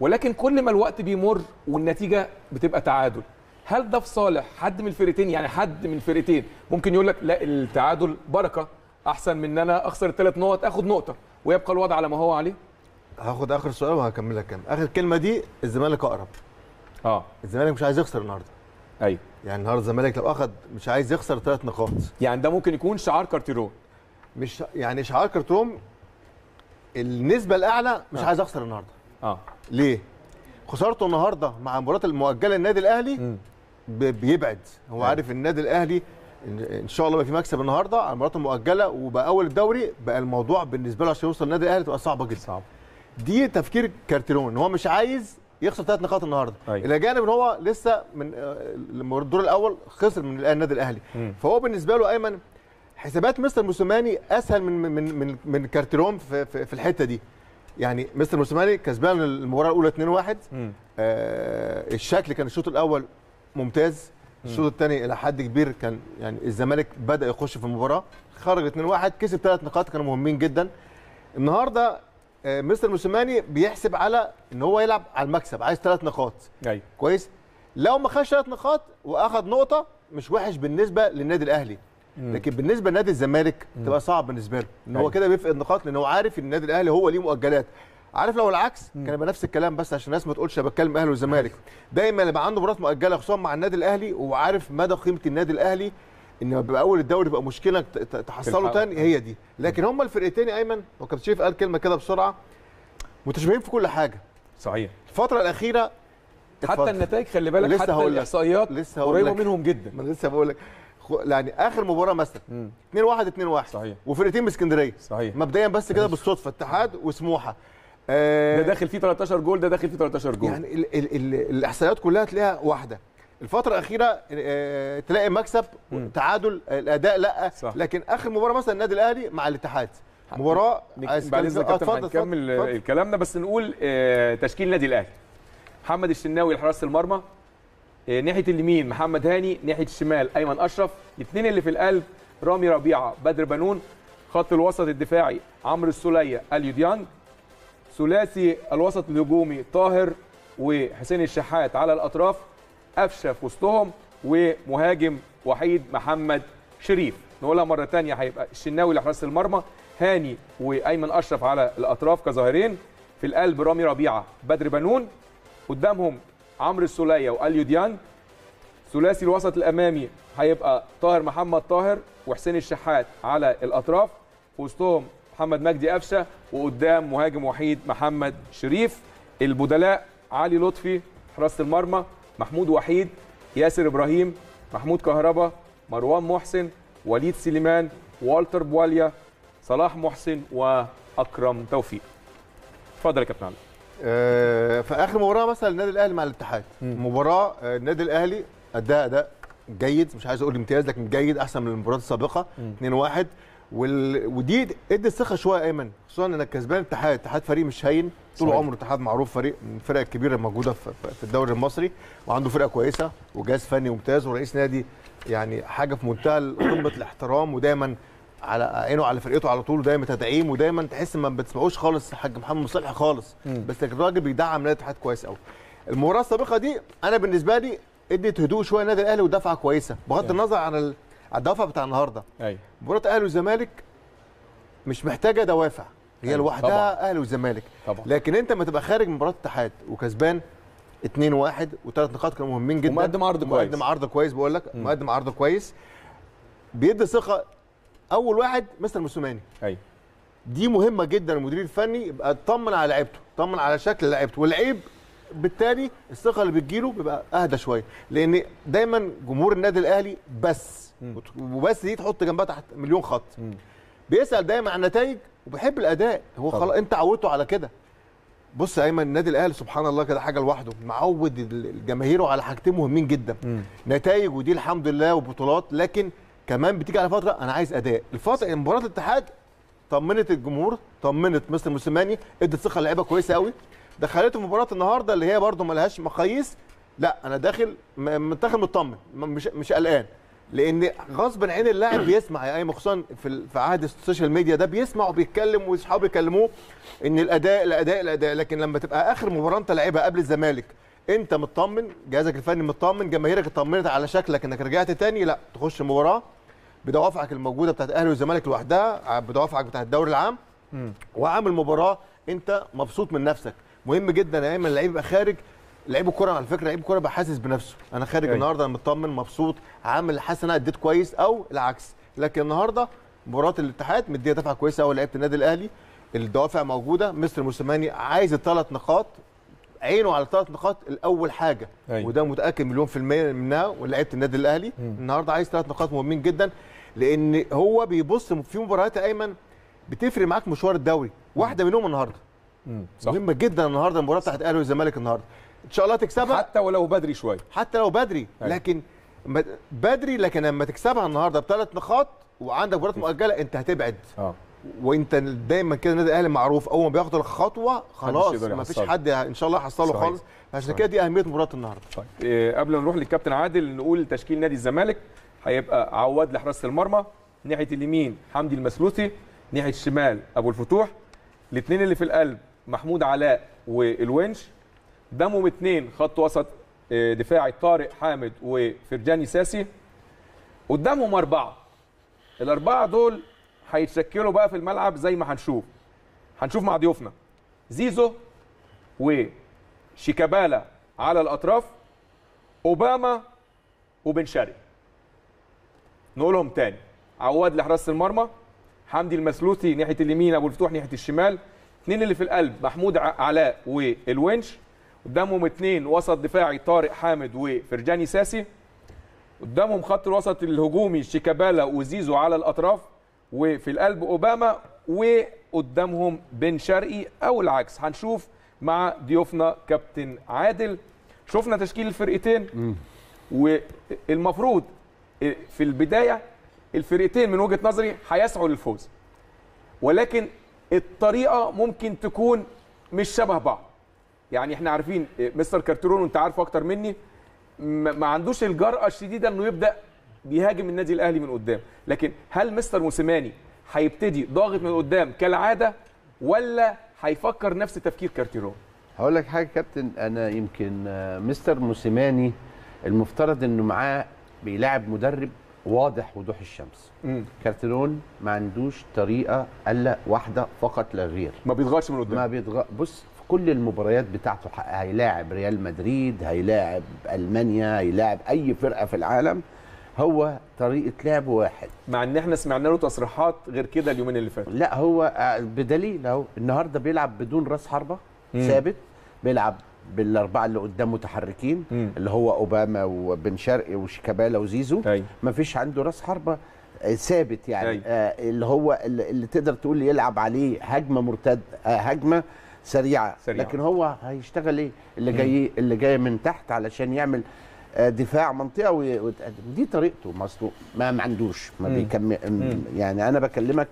ولكن كل ما الوقت بيمر والنتيجه بتبقى تعادل، هل ده في صالح حد من الفرقتين؟ يعني حد من الفرقتين ممكن يقول لك لا التعادل بركه احسن من ان انا اخسر ثلاث نقط اخد نقطه ويبقى الوضع على ما هو عليه. هاخد اخر سؤال وهكمل لك كام. اخر كلمه دي الزمالك اقرب. اه الزمالك مش عايز يخسر النهارده. ايوه يعني النهارده الزمالك لو اخد مش عايز يخسر ثلاث نقاط، يعني ده ممكن يكون شعار كارتيرون. مش يعني شعار كارتيرون النسبه الاعلى مش آه. عايز اخسر النهارده. اه ليه؟ خسارته النهارده مع المباراه المؤجله للنادي الاهلي م. بيبعد هو أيوة. عارف النادي الاهلي ان شاء الله بقى في مكسب النهارده على المباراه المؤجله وبقى اول الدوري، بقى الموضوع بالنسبه له عشان يوصل النادي الاهلي تبقى صعبه جدا. صعب. دي تفكير كارتيرون ان هو مش عايز يخسر ثلاث نقاط النهارده. أيوة. الى جانب ان هو لسه من الدور الاول خسر من النادي الاهلي، م. فهو بالنسبه له ايمن حسابات مستر موسيماني اسهل من من من, من كارتيرون في, في الحته دي. يعني مستر موسيماني كسبان المباراه الاولى اتنين واحد، آه الشكل كان الشوط الاول ممتاز، الشوط الثاني الى حد كبير كان يعني الزمالك بدا يخش في المباراه، خرج اتنين واحد كسب ثلاث نقاط كانوا مهمين جدا. النهارده مستر موسيماني بيحسب على ان هو يلعب على المكسب، عايز ثلاث نقاط. أي. كويس، لو ما خدش ثلاث نقاط واخد نقطه مش وحش بالنسبه للنادي الاهلي، لكن بالنسبه لنادي الزمالك تبقى صعب بالنسبه له ان هو كده بيفقد نقاط، لان هو عارف ان النادي الاهلي هو ليه مؤجلات. عارف لو العكس كان يبقى نفس الكلام، بس عشان الناس ما تقولش انا بتكلم اهلي والزمالك. دايما يبقى عنده مباريات مؤجله خصوصا مع النادي الاهلي، وعارف مدى قيمه النادي الاهلي ان بيبقى اول الدوري بيبقى مشكله تحصله ثاني هي دي. لكن هم الفرقتين ايمن وكابتن شريف قال كلمه كده بسرعه، متشابهين في كل حاجه صحيح. الفتره الاخيره حتى النتائج خلي بالك، حتى الاحصائيات قريبه منهم جدا. ما لسه بقول لك يعني اخر مباراه مثلا اتنين واحد اتنين واحد صحيح، وفرقتين من اسكندريه صحيح. مبدئيا بس كده بالصدفه اتحاد وسموحه، آه ده داخل فيه تلتاشر جول، ده داخل فيه تلتاشر جول، يعني ال ال ال الاحصائيات كلها تلاقيها واحده. الفتره الاخيره آه تلاقي مكسب تعادل الاداء لا صح. لكن اخر مباراه مثلا النادي الاهلي مع الاتحاد مباراه بعد اذنك يا كابتن هنكمل كلامنا، بس نقول آه تشكيل النادي الاهلي. محمد الشناوي لحراسه المرمى، ناحيه اليمين محمد هاني، ناحيه الشمال ايمن اشرف، الاثنين اللي في القلب رامي ربيعه بدر بنون، خط الوسط الدفاعي عمرو السوليه أليو ديانج، ثلاثي الوسط الهجومي طاهر وحسين الشحات على الاطراف، أفشا في وسطهم، ومهاجم وحيد محمد شريف. نقولها مره ثانيه، هيبقى الشناوي لحراسه المرمى، هاني وايمن اشرف على الاطراف كظاهرين، في القلب رامي ربيعه بدر بنون، قدامهم عمرو السوليه وأليو ديانج. ثلاثي الوسط الامامي هيبقى طاهر محمد طاهر وحسين الشحات على الاطراف، وسطهم محمد مجدي أفشا، وقدام مهاجم وحيد محمد شريف. البدلاء علي لطفي حراسه المرمى، محمود وحيد، ياسر ابراهيم، محمود كهربا، مروان محسن، وليد سليمان، والتر بواليا، صلاح محسن، واكرم توفيق. اتفضل يا كابتن علي. آه في اخر مباراه مثلا النادي الاهلي مع الاتحاد، مباراه النادي الاهلي اداها اداء جيد، مش عايز اقول امتياز لكن جيد، احسن من المباريات السابقه اتنين واحد، وال... ودي ادت ثقه شويه ايمن، خصوصا انك كسبان الاتحاد. الاتحاد فريق مش هين طول عمره، الاتحاد معروف فريق من الفرق الكبيره الموجوده في, في الدوري المصري، وعنده فرقه كويسه وجهاز فني ممتاز ورئيس نادي يعني حاجه في منتهى قمه الاحترام، ودايما على عينه على فرقته على طول، دايما تدعيم، ودايما تحس ما بتسمعوش خالص حاج محمد صالح خالص، بس الراجل بيدعم نادي الاتحاد كويس قوي. المباراه السابقه دي انا بالنسبه لي ادت هدوء شويه النادي الاهلي ودفعه كويسه بغض النظر عن ال... الدفعه بتاع النهارده. ايوه مباراه الاهلي والزمالك مش محتاجه دوافع، هي لوحدها اهلي والزمالك. لكن انت لما تبقى خارج من مباراه الاتحاد وكسبان اتنين واحد وثلاث نقاط كانوا مهمين جدا، ومقدم عرض كويس، مقدم عرض كويس، بقول لك مقدم عرض كويس بيدي ثقه. اول واحد مستر موسيماني، ايوه دي مهمه جدا، المدير الفني يبقى اطمن على لعيبته، اطمن على شكل لعيبته، واللعيب بالتالي الثقه اللي بتجيله بيبقى اهدى شويه، لان دايما جمهور النادي الاهلي بس مم. وبس دي تحط جنبها تحت مليون خط، مم. بيسال دايما عن النتائج وبيحب الاداء، هو خلاص انت عودته على كده. بص يا ايمن النادي الاهلي سبحان الله كده حاجه لوحده، معود جماهيره على حاجتين مهمين جدا، مم. نتائج ودي الحمد لله وبطولات، لكن كمان بتيجي على فتره انا عايز اداء. الفتره مباراه الاتحاد طمنت الجمهور، طمنت مستر موسيماني، ادت ثقه للعيبه كويسه قوي، دخلته في مباراه النهارده اللي هي برده مالهاش مقاييس، لا انا داخل متدخل مطمن، مش مش قلقان، لان غصب عن اللاعب بيسمع يا ايمن، خصوصا في في عهد السوشيال ميديا ده بيسمع وبيتكلم واصحابه يكلموه ان الاداء الاداء الاداء. لكن لما تبقى اخر مباراه انت لاعبها قبل الزمالك انت مطمن، جهازك الفني مطمن، جماهيرك اطمنت على شكلك انك رجعت تاني، لا تخش المباراه بدوافعك الموجوده بتاعت الاهلي والزمالك لوحدها، بدوافعك بتاعت الدوري العام، وعامل مباراه انت مبسوط من نفسك. مهم جدا يا ايمن اللعيب يبقى خارج، لعيب الكوره على فكره لعيب الكوره بقى حاسس بنفسه، انا خارج أي. النهارده مطمن مبسوط، عامل حاسس ان انا اديت كويس او العكس. لكن النهارده مباراه الاتحاد مديه دفعه كويسه قوي لعيبه النادي الاهلي، الدوافع موجوده، مستر موسيماني عايز الثلاث نقاط، عينه على الثلاث نقاط الاول حاجه أي. وده متاكد مليون في الميه منها، ولعيبه النادي الاهلي م. النهارده عايز ثلاث نقاط مهمين جدا، لان هو بيبص في مباريات ايمن بتفرق معاك مشوار الدوري، واحده منهم النهارده مهمه جدا. النهارده المباراه بتاعت الاهلي والزمالك النهارده ان شاء الله تكسبها، حتى ولو بدري شويه، حتى لو بدري أي. لكن بدري، لكن لما تكسبها النهارده بثلاث نقاط وعندك مباراه مؤجله انت هتبعد اه وانت دايما كده النادي الاهلي معروف اول ما بياخد الخطوه خلاص ما فيش حد ان شاء الله يحصله خالص، عشان كده دي اهميه مباراه النهارده. طيب إيه قبل ما نروح للكابتن عادل نقول تشكيل نادي الزمالك هيبقى عواد لحراسه المرمى، ناحيه اليمين حمدي المسلوسي، ناحيه الشمال ابو الفتوح، الاثنين اللي في القلب محمود علاء والونش، قدامهم اثنين خط وسط دفاعي طارق حامد وفرجاني ساسي، قدامهم اربعه الاربعه دول هيتشكلوا بقى في الملعب زي ما هنشوف هنشوف مع ضيوفنا. زيزو وشيكابالا على الاطراف، اوباما وبن شرقي. نقولهم تاني: عواد لحراسه المرمى، حمدي المسلوسي ناحيه اليمين، ابو الفتوح ناحيه الشمال. اثنين اللي في القلب محمود علاء والونش، قدامهم اثنين وسط دفاعي طارق حامد وفرجاني ساسي، قدامهم خط الوسط الهجومي شيكابالا وزيزو على الاطراف، وفي القلب اوباما، وقدامهم بن شرقي او العكس. هنشوف مع ضيوفنا كابتن عادل. شفنا تشكيل الفرقتين، والمفروض في البدايه الفرقتين من وجهه نظري هيسعوا للفوز، ولكن الطريقه ممكن تكون مش شبه بعض. يعني احنا عارفين مستر كارتيرون، وانت عارفه اكتر مني، ما عندوش الجرأه الشديده انه يبدا بيهاجم النادي الاهلي من قدام. لكن هل مستر موسيماني هيبتدي ضاغط من قدام كالعاده، ولا هيفكر نفس تفكير كارتيرون؟ هقول لك حاجه كابتن، انا يمكن مستر موسيماني المفترض انه معاه بيلعب مدرب واضح وضوح الشمس. مم. كارتيرون ما عندوش طريقه الا واحده فقط لا غير، ما بيضغطش من قدام، ما بيضغط. بص، في كل المباريات بتاعته هيلاعب ريال مدريد، هيلاعب المانيا، هيلاعب اي فرقه في العالم، هو طريقه لعب واحد، مع ان احنا سمعنا له تصريحات غير كده اليومين اللي فاتوا. لا، هو بدليل اهو النهارده بيلعب بدون راس حربه. مم. ثابت، بيلعب بالاربعه اللي قدام متحركين، مم. اللي هو اوباما وبن شرقي وشيكابالا وزيزو. أي. مفيش عنده راس حربه ثابت، يعني آه اللي هو اللي تقدر تقول يلعب عليه هجمه مرتده، آه هجمه سريعه. سريعه، لكن هو هيشتغل ايه؟ اللي جاي اللي جاي من تحت علشان يعمل آه دفاع منطقه ويتقدم. دي طريقته، مصلوب ما, ما عندوش ما بيكمل. يعني انا بكلمك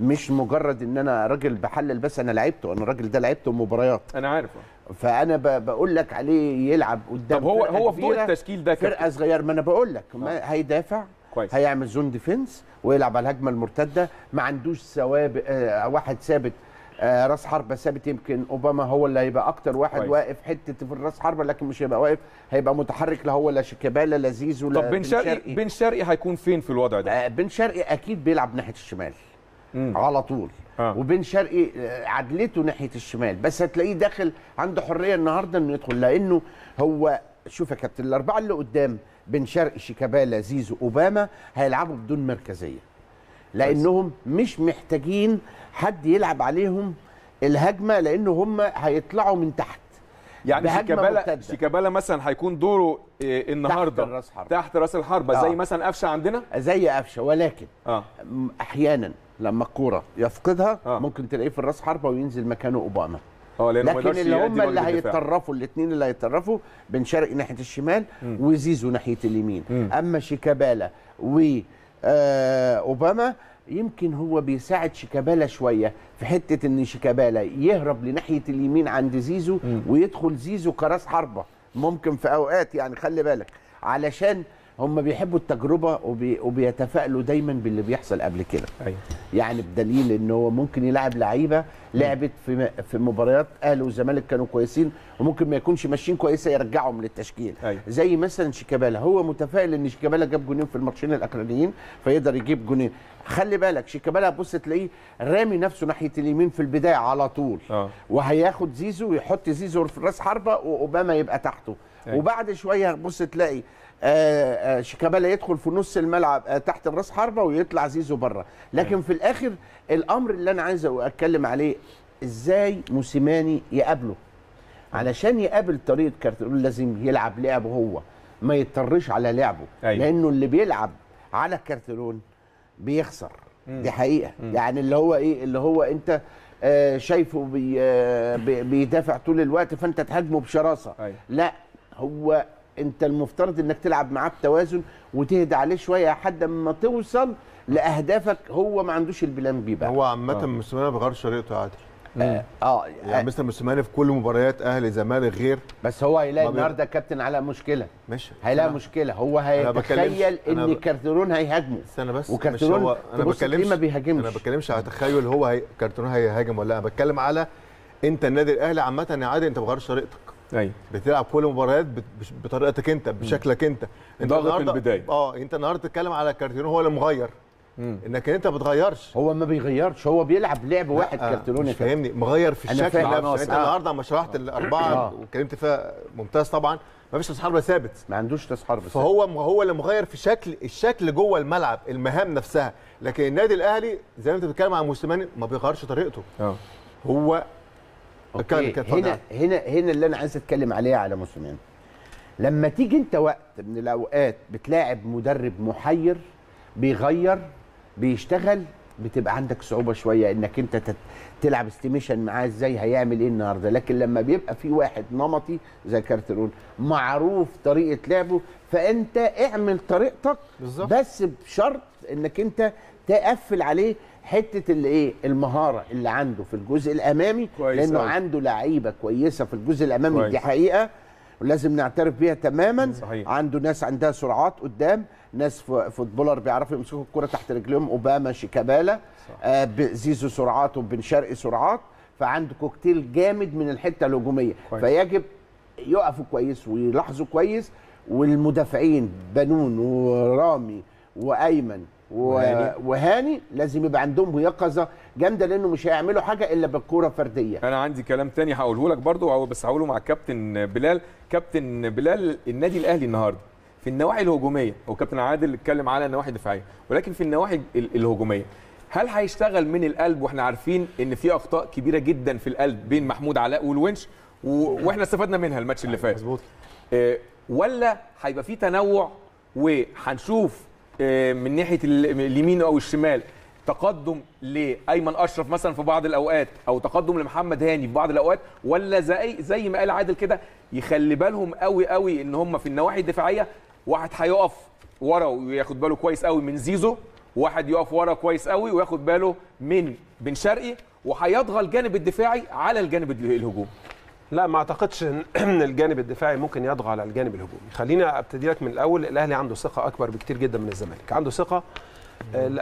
مش مجرد ان انا راجل بحلل بس، انا لعبته، انا الراجل ده لعبته مباريات، انا عارفه، فانا بقول لك عليه يلعب قدام. طب هو هو فوق التشكيل ده فرقه صغيره، ما انا بقول لك هيدافع كويس، هيعمل زون ديفنس ويلعب على الهجمه المرتده، ما عندوش سوابق آه واحد ثابت، آه راس حربه ثابت. يمكن اوباما هو اللي هيبقى اكتر واحد كويس، واقف حته في الراس حربه، لكن مش هيبقى واقف، هيبقى متحرك، لا هو لا شيكابالا لا زيزو. طب بن شرقي بن شرقي هيكون فين في الوضع ده؟ آه بن شرقي اكيد بيلعب ناحيه الشمال على طول. آه. وبن شرقي عدلته ناحيه الشمال، بس هتلاقيه داخل عنده حريه النهارده انه يدخل، لانه هو شوف يا كابتن الاربعه اللي قدام بن شرقي شيكابالا زيزو اوباما هيلعبوا بدون مركزيه، لانهم مش محتاجين حد يلعب عليهم الهجمه، لانه هم هيطلعوا من تحت. يعني شيكابالا شيكابالا مثلا هيكون دوره إيه النهارده؟ تحت راس الحربه. آه. زي مثلا قفشه عندنا، زي قفشه، ولكن آه. احيانا لما الكوره يفقدها آه. ممكن تلاقيه في الراس حربه وينزل مكانه اوباما. اه لكن اللي هم اللي هيتطرفوا، الاثنين اللي هيتطرفوا بن شرقي ناحيه الشمال م. وزيزو ناحيه اليمين. م. اما شيكابالا واوباما يمكن هو بيساعد شيكابالا شويه في حته ان شيكابالا يهرب لناحيه اليمين عند زيزو م. ويدخل زيزو كراس حربه ممكن في اوقات، يعني خلي بالك، علشان هم بيحبوا التجربه وبي... وبيتفائلوا دايما باللي بيحصل قبل كده. أيوة. يعني بدليل ان هو ممكن يلعب لعيبه لعبت في في مباريات اهلي والزمالك كانوا كويسين، وممكن ما يكونش ماشيين كويسه يرجعهم للتشكيل. أيوة. زي مثلا شيكابالا، هو متفائل ان شيكابالا جاب جونين في الماتشين الاخرانيين فيقدر يجيب جونين. خلي بالك شيكابالا بص تلاقيه رامي نفسه ناحيه اليمين في البدايه على طول. أوه. وهياخد زيزو ويحط زيزو في راس حربه واوباما يبقى تحته. أيوة. وبعد شويه بص تلاقي آه آه شيكابالا يدخل في نص الملعب آه تحت الراس حربه ويطلع زيزو بره، لكن أيوة. في الاخر الامر اللي انا عايز اتكلم عليه ازاي موسيماني يقابله. علشان يقابل طريقه كارتيرون لازم يلعب لعبه هو، ما يضطرش على لعبه. أيوة. لانه اللي بيلعب على كارتيرون بيخسر، دي حقيقه. مم. يعني اللي هو ايه، اللي هو انت آه شايفه بي آه بي بيدافع طول الوقت فانت تهاجمه بشراسه. أيوة. لا، هو انت المفترض انك تلعب معاه بتوازن وتهدى عليه شويه لحد ما توصل لاهدافك. هو ما عندوش البلان بي بقى. هو عامه موسيماني ما بيغيرش طريقته يا عادل. اه اه يعني مستر موسيماني في كل مباريات اهلي زمالك غير، بس هو هيلاقي النهارده كابتن علاء مشكله، ماشي، هيلاقي مشكله. هو هيتخيل ان كارتيرون هيهاجمه، استنى بس، وكارتيرون انا بكلمش ما بيهاجمش، انا بتكلمش على تخيل هو هي... كارتيرون هيهاجم ولا لا، انا بتكلم على انت النادي الاهلي عامه يا عادل، انت ما بتغيرش طريقتك. ايوه، بتلعب كل المباريات بطريقتك انت، بشكلك انت. انت النهارده اه انت النهارده بتتكلم على كارتيرون هو اللي مغير، مم. انك انت ما بتغيرش. هو ما بيغيرش، هو بيلعب لعب واحد. آه. كارتيرون فاهمني، مغير في الشكل. انت النهارده لما شرحت الاربعه واتكلمت فيها ممتاز طبعا، ما فيش تسحير ثابت، ما عندوش تسحير ثابت، فهو هو اللي مغير في شكل الشكل جوه الملعب، المهام نفسها. لكن النادي الاهلي زي ما انت بتتكلم عن موسيماني ما بيغيرش طريقته. اه هو كان كان هنا هنا هنا اللي انا عايز اتكلم عليه على موسيماني. لما تيجي انت وقت من الاوقات بتلاعب مدرب محير بيغير بيشتغل، بتبقى عندك صعوبه شويه انك انت تت... تلعب استيميشن معاه ازاي، هيعمل ايه النهارده. لكن لما بيبقى في واحد نمطي زي كارتيرون معروف طريقه لعبه، فانت اعمل طريقتك بالزبط. بس بشرط انك انت تقفل عليه حته الايه المهاره اللي عنده في الجزء الامامي، لانه أوي. عنده لعيبه كويسه في الجزء الامامي كويس. دي حقيقه ولازم نعترف بيها تماما. صحيح. عنده ناس عندها سرعات قدام، ناس فوتبولر بيعرفوا يمسكوا الكرة تحت رجليهم، أوباما، شيكابالا، آه زيزو سرعات وبن شرقي سرعات، فعنده كوكتيل جامد من الحتة الهجومية. فيجب يقفوا كويس ويلاحظوا كويس. والمدافعين بنون ورامي وأيمن وهاني. وهاني لازم يبقى عندهم يقظه جامده، لانه مش هيعملوا حاجه الا بالكوره فرديه. انا عندي كلام تاني هقوله لك برضه، بس هقوله مع الكابتن بلال. كابتن بلال، النادي الاهلي النهارده في النواحي الهجوميه، وكابتن عادل اتكلم على النواحي الدفاعيه، ولكن في النواحي الهجوميه هل هيشتغل من القلب؟ واحنا عارفين ان في اخطاء كبيره جدا في القلب بين محمود علاء والونش، واحنا استفدنا منها الماتش اللي فات. مظبوط. ولا هيبقى في تنوع وهنشوف من ناحيه اليمين او الشمال تقدم لايمن اشرف مثلا في بعض الاوقات، او تقدم لمحمد هاني في بعض الاوقات، ولا زي زي ما قال عادل كده يخلي بالهم قوي قوي ان هم في النواحي الدفاعيه واحد هيقف ورا وياخد باله كويس قوي من زيزو، واحد يقف ورا كويس قوي وياخد باله من بن شرقي، وهيضغى الجانب الدفاعي على الجانب الهجوم. لا، ما اعتقدش ان الجانب الدفاعي ممكن يضغى على الجانب الهجومي. خلينا ابتدي لك من الاول، الاهلي عنده ثقه اكبر بكتير جدا من الزمالك، عنده ثقه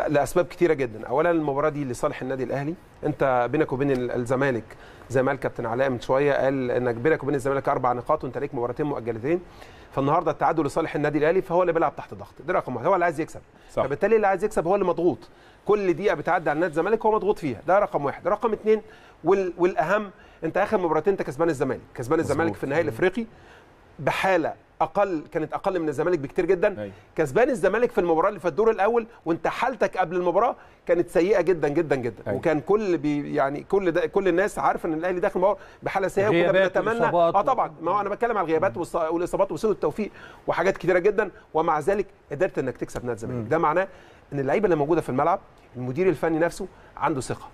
لاسباب كتيره جدا. اولا المباراه دي لصالح النادي الاهلي. انت بينك وبين الزمالك زي ما قال كابتن علاء من شويه، قال انك بينك وبين الزمالك اربع نقاط وانت ليك مباراتين مؤجلتين. فالنهارده التعادل لصالح النادي الاهلي، فهو اللي بيلعب تحت ضغط، ده رقم واحد. هو اللي عايز يكسب، فبالتالي اللي عايز يكسب هو اللي مضغوط. كل دقيقه بتعدي على نادي الزمالك هو مضغوط فيها، ده رقم واحد. رقم اثنين والاهم، انت اخر مباراتين انت كسبان الزمالك، كسبان الزمالك في النهائي الافريقي بحاله اقل، كانت اقل من الزمالك بكتير جدا. كسبان الزمالك في المباراه اللي في الدور الاول، وانت حالتك قبل المباراه كانت سيئه جدا جدا جدا. أي. وكان كل بي يعني كل ده كل الناس عارفه ان الاهلي داخل المباراه بحاله سيئه، وكنا بنتمنى اه طبعا، ما هو انا بتكلم على الغيابات والاصابات وسوء التوفيق وحاجات كتيره جدا، ومع ذلك قدرت انك تكسب نادي الزمالك. ده معناه ان اللعيبه اللي موجوده في الملعب، المدير الفني نفسه عنده ثقه.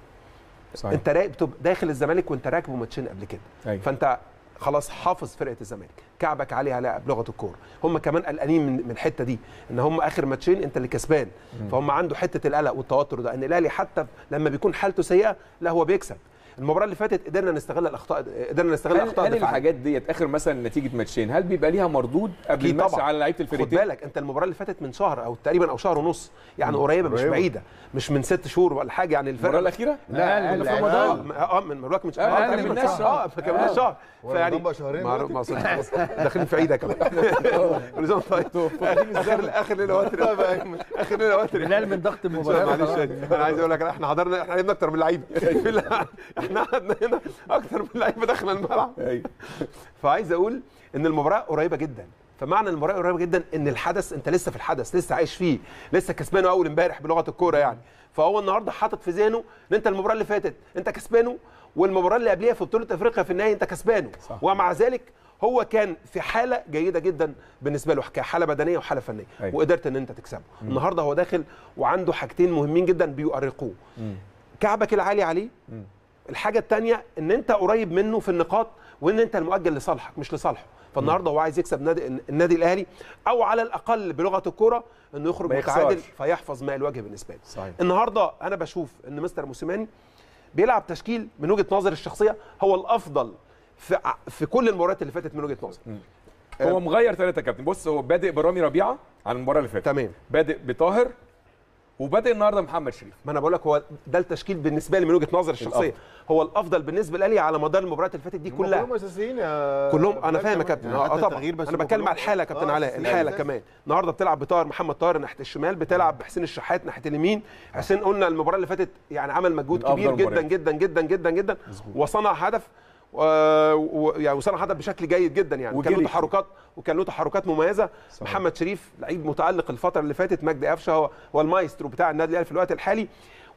صحيح. انت راكب داخل الزمالك وانت راكبه ماتشين قبل كده. أي. فانت خلاص حافظ فرقه الزمالك، كعبك عليها على لغه الكوره. هم كمان قلقانين من الحته دي، ان هم اخر ماتشين انت اللي كسبان، فهم عنده حته القلق والتوتر ده. ان الاهلي حتى لما بيكون حالته سيئه لا هو بيكسب. المباراه اللي فاتت قدرنا نستغل الاخطاء، قدرنا نستغل الاخطاء دي. الحاجات ديت اخر مثلا نتيجه ماتشين هل بيبقى ليها مردود قبل الماتش على لعيبه الفريقين؟ خد بالك انت المباراه اللي فاتت من شهر او تقريبا او شهر ونص، يعني قريبه مش بعيده، مش من ست شهور ولا حاجه. يعني الفرق المباراه الاخيره لا لا في رمضان اه من الوقت مش اه تقريبا اه كمان شهر، فيعني داخلين في عيده كمان. نظام طيب اخر اخر ليله وتر اخر ليله وتر بلال من ضغط المباراه. معلش انا عايز اقول لك احنا حضرنا احنا لعبنا اكتر من اللعيبه، احنا قعدنا هنا اكتر من اللعيبه داخل الملعب. فعايز اقول ان المباراه قريبه جدا، فمعنى المباراه قريبه جدا ان الحدث انت لسه في الحدث، لسه عايش فيه، لسه كسبانه اول امبارح بلغه الكوره يعني. فهو النهارده حاطط في ذهنه ان انت المباراه اللي فاتت انت كسبانه، والمباراه اللي قبليها في بطوله افريقيا في النهائي انت كسبانه، ومع ذلك هو كان في حاله جيده جدا بالنسبه له، كحاله بدنيه وحاله فنيه. أيوة. وقدرت ان انت تكسبه. مم. النهارده هو داخل وعنده حاجتين مهمين جدا بيؤرقوه، كعبك العالي عليه. مم. الحاجة التانية ان انت قريب منه في النقاط، وان انت المؤجل لصالحك مش لصالحه. فالنهارده هو عايز يكسب نادي النادي الاهلي، او على الاقل بلغه الكوره انه يخرج متعادل فيحفظ ماء الوجه بالنسبه له. النهارده انا بشوف ان مستر موسيماني بيلعب تشكيل من وجهه نظري الشخصيه هو الافضل في في كل المباريات اللي فاتت من وجهه نظري. هو مغير ثلاثه كابتن. بص، هو بادئ برامي ربيعه على المباراه اللي فاتت، تمام، بادئ بطاهر وبادئ النهارده محمد شريف. ما انا بقول لك هو ده التشكيل بالنسبه لي من وجهه نظري الشخصيه هو الافضل بالنسبه للاهلي على مدار المباريات اللي فاتت دي كلها. كلهم اساسيين يا كلهم. انا فاهم يا كابتن. اه طبعا انا بتكلم على الحاله يا كابتن علاء. الحاله كمان النهارده بتلعب بطاهر محمد طاهر ناحيه الشمال، بتلعب بحسين الشحات ناحيه اليمين. حسين قلنا المباراه اللي فاتت يعني عمل مجهود كبير جدا جدا جدا جدا جدا وصنع هدف ويعني وصنع هدف بشكل جيد جدا يعني. كان له تحركات وكان له تحركات مميزه صحيح. محمد شريف لعيب متالق الفتره اللي فاتت. مجدي أفشا هو هو المايسترو بتاع النادي الاهلي في الوقت الحالي.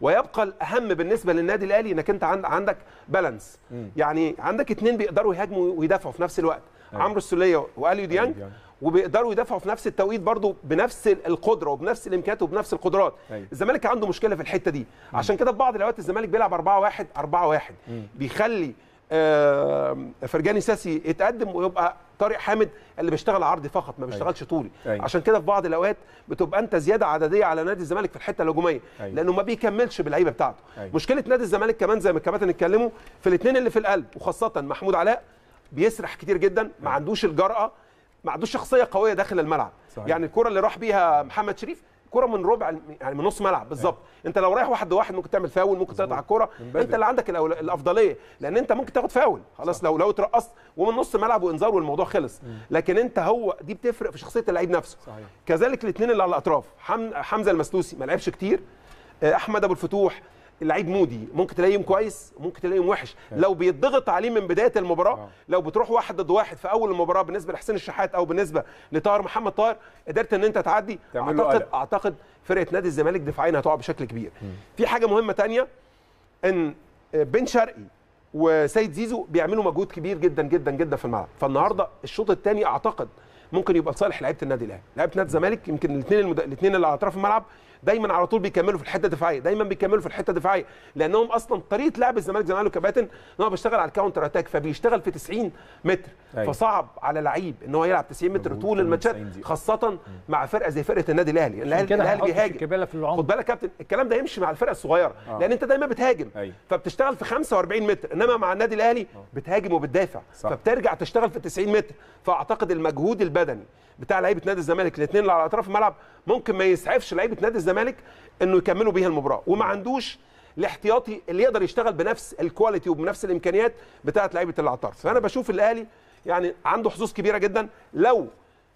ويبقى الاهم بالنسبه للنادي الاهلي انك انت عندك بالانس م. يعني عندك اثنين بيقدروا يهاجموا ويدافعوا في نفس الوقت. أيه. عمرو السوليه وأليو ديانج أيه. وبيقدروا يدافعوا في نفس التوقيت برضه بنفس القدره وبنفس الامكانيات وبنفس القدرات. أيه. الزمالك عنده مشكله في الحته دي. م. عشان كده في بعض الاوقات الزمالك بيلعب أربعة واحد أربعة واحد بيخلي آه فرجاني ساسي يتقدم ويبقى طارق حامد اللي بيشتغل عرضي فقط ما بيشتغلش طولي. أيه. عشان كده في بعض الاوقات بتبقى انت زياده عدديه على نادي الزمالك في الحته الهجوميه. أيه. لانه ما بيكملش باللعيبه بتاعته. أيه. مشكله نادي الزمالك كمان زي ما الكباتن اتكلموا في الاثنين اللي في القلب، وخاصه محمود علاء بيسرح كتير جدا. أيه. ما عندوش الجرأه، ما عندوش شخصيه قويه داخل الملعب. صحيح. يعني الكره اللي راح بيها محمد شريف كرة من ربع يعني من نص ملعب بالظبط. أيه. انت لو رايح واحد لواحد ممكن تعمل فاول، ممكن تقطع الكرة، انت اللي عندك الافضليه لان انت ممكن تاخد فاول خلاص. صح. لو لو اترقصت ومن نص ملعب وانذار والموضوع خلص. مم. لكن انت هو دي بتفرق في شخصيه اللعيب نفسه. صحيح. كذلك الاثنين اللي على الاطراف، حمزه المسلوسي ما لعبش كتير، احمد ابو الفتوح اللعيب مودي ممكن تلاقيه كويس ممكن تلاقيه وحش. أيه. لو بيتضغط عليه من بدايه المباراه. أوه. لو بتروح واحد ضد واحد في اول المباراه بالنسبه لحسين الشحات او بالنسبه لطاهر محمد طاهر قدرت ان انت تعدي، اعتقد اعتقد فرقه نادي الزمالك دفاعيا هتقع بشكل كبير. م. في حاجه مهمه ثانيه ان بن شرقي وسيد زيزو بيعملوا مجهود كبير جدا جدا جدا في الملعب. فالنهارده الشوط الثاني اعتقد ممكن يبقى لصالح لعيبه النادي الاهلي، لعيبه نادي الزمالك يمكن الاثنين المد... الاثنين اللي على اطراف الملعب دايما على طول بيكملوا في الحته الدفاعيه، دايما بيكملوا في الحته الدفاعيه، لانهم اصلا طريقه لعب الزمالك زي ما قالوا الكباتن ان هو بيشتغل على الكاونتر اتاك فبيشتغل في تسعين متر. أي. فصعب على لعيب ان هو يلعب تسعين متر طول الماتشات خاصه م. مع فرقه زي فرقه النادي الاهلي. الاهلي بيهاجم، خد بالك كابتن الكلام ده يمشي مع الفرقه الصغيره. آه. لان انت دايما بتهاجم. أي. فبتشتغل في خمسة وأربعين متر، انما مع النادي الاهلي بتهاجم وبتدافع. صح. فبترجع تشتغل في تسعين متر. فاعتقد المجهود البدني بتاع لعيبه نادي الزمالك الاثنين اللي على اطراف الملعب ممكن ما يسعفش لعيبه نادي الزمالك انه يكملوا بيها المباراه. وما عندوش الاحتياطي اللي يقدر يشتغل بنفس الكواليتي وبنفس الامكانيات بتاعه لعيبه الاطراف. فانا بشوف الاهلي يعني عنده حظوظ كبيره جدا لو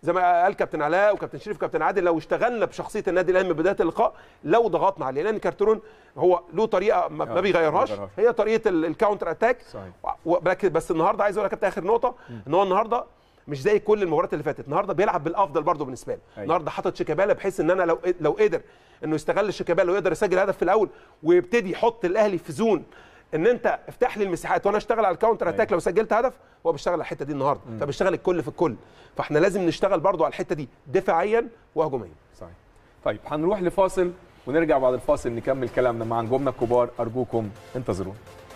زي ما قال كابتن علاء وكابتن شريف وكابتن عادل لو اشتغلنا بشخصيه النادي الاهلي من بدايه اللقاء، لو ضغطنا عليه، لان كارتيرون هو له طريقه ما بيغيرهاش هي طريقه الكاونتر اتاك. صحيح. بس النهارده عايز اقول لك كابتن اخر نقطه ان هو النهارده مش زي كل المباريات اللي فاتت، النهارده بيلعب بالافضل برضه بالنسبه لي. أيوة. النهارده حاطط شيكابالا بحيث ان انا لو لو قدر انه يستغل شيكابالا ويقدر يسجل هدف في الاول ويبتدي يحط الاهلي في زون ان انت افتح لي المساحات وانا اشتغل على الكاونتر اتاك. أيوة. لو سجلت هدف هو بيشتغل على الحته دي النهارده، فبيشتغل الكل في الكل، فاحنا لازم نشتغل برضه على الحته دي دفاعيا وهجوميا. صحيح. طيب هنروح لفاصل ونرجع بعد الفاصل نكمل كلامنا مع نجومنا الكبار، ارجوكم انتظرونا.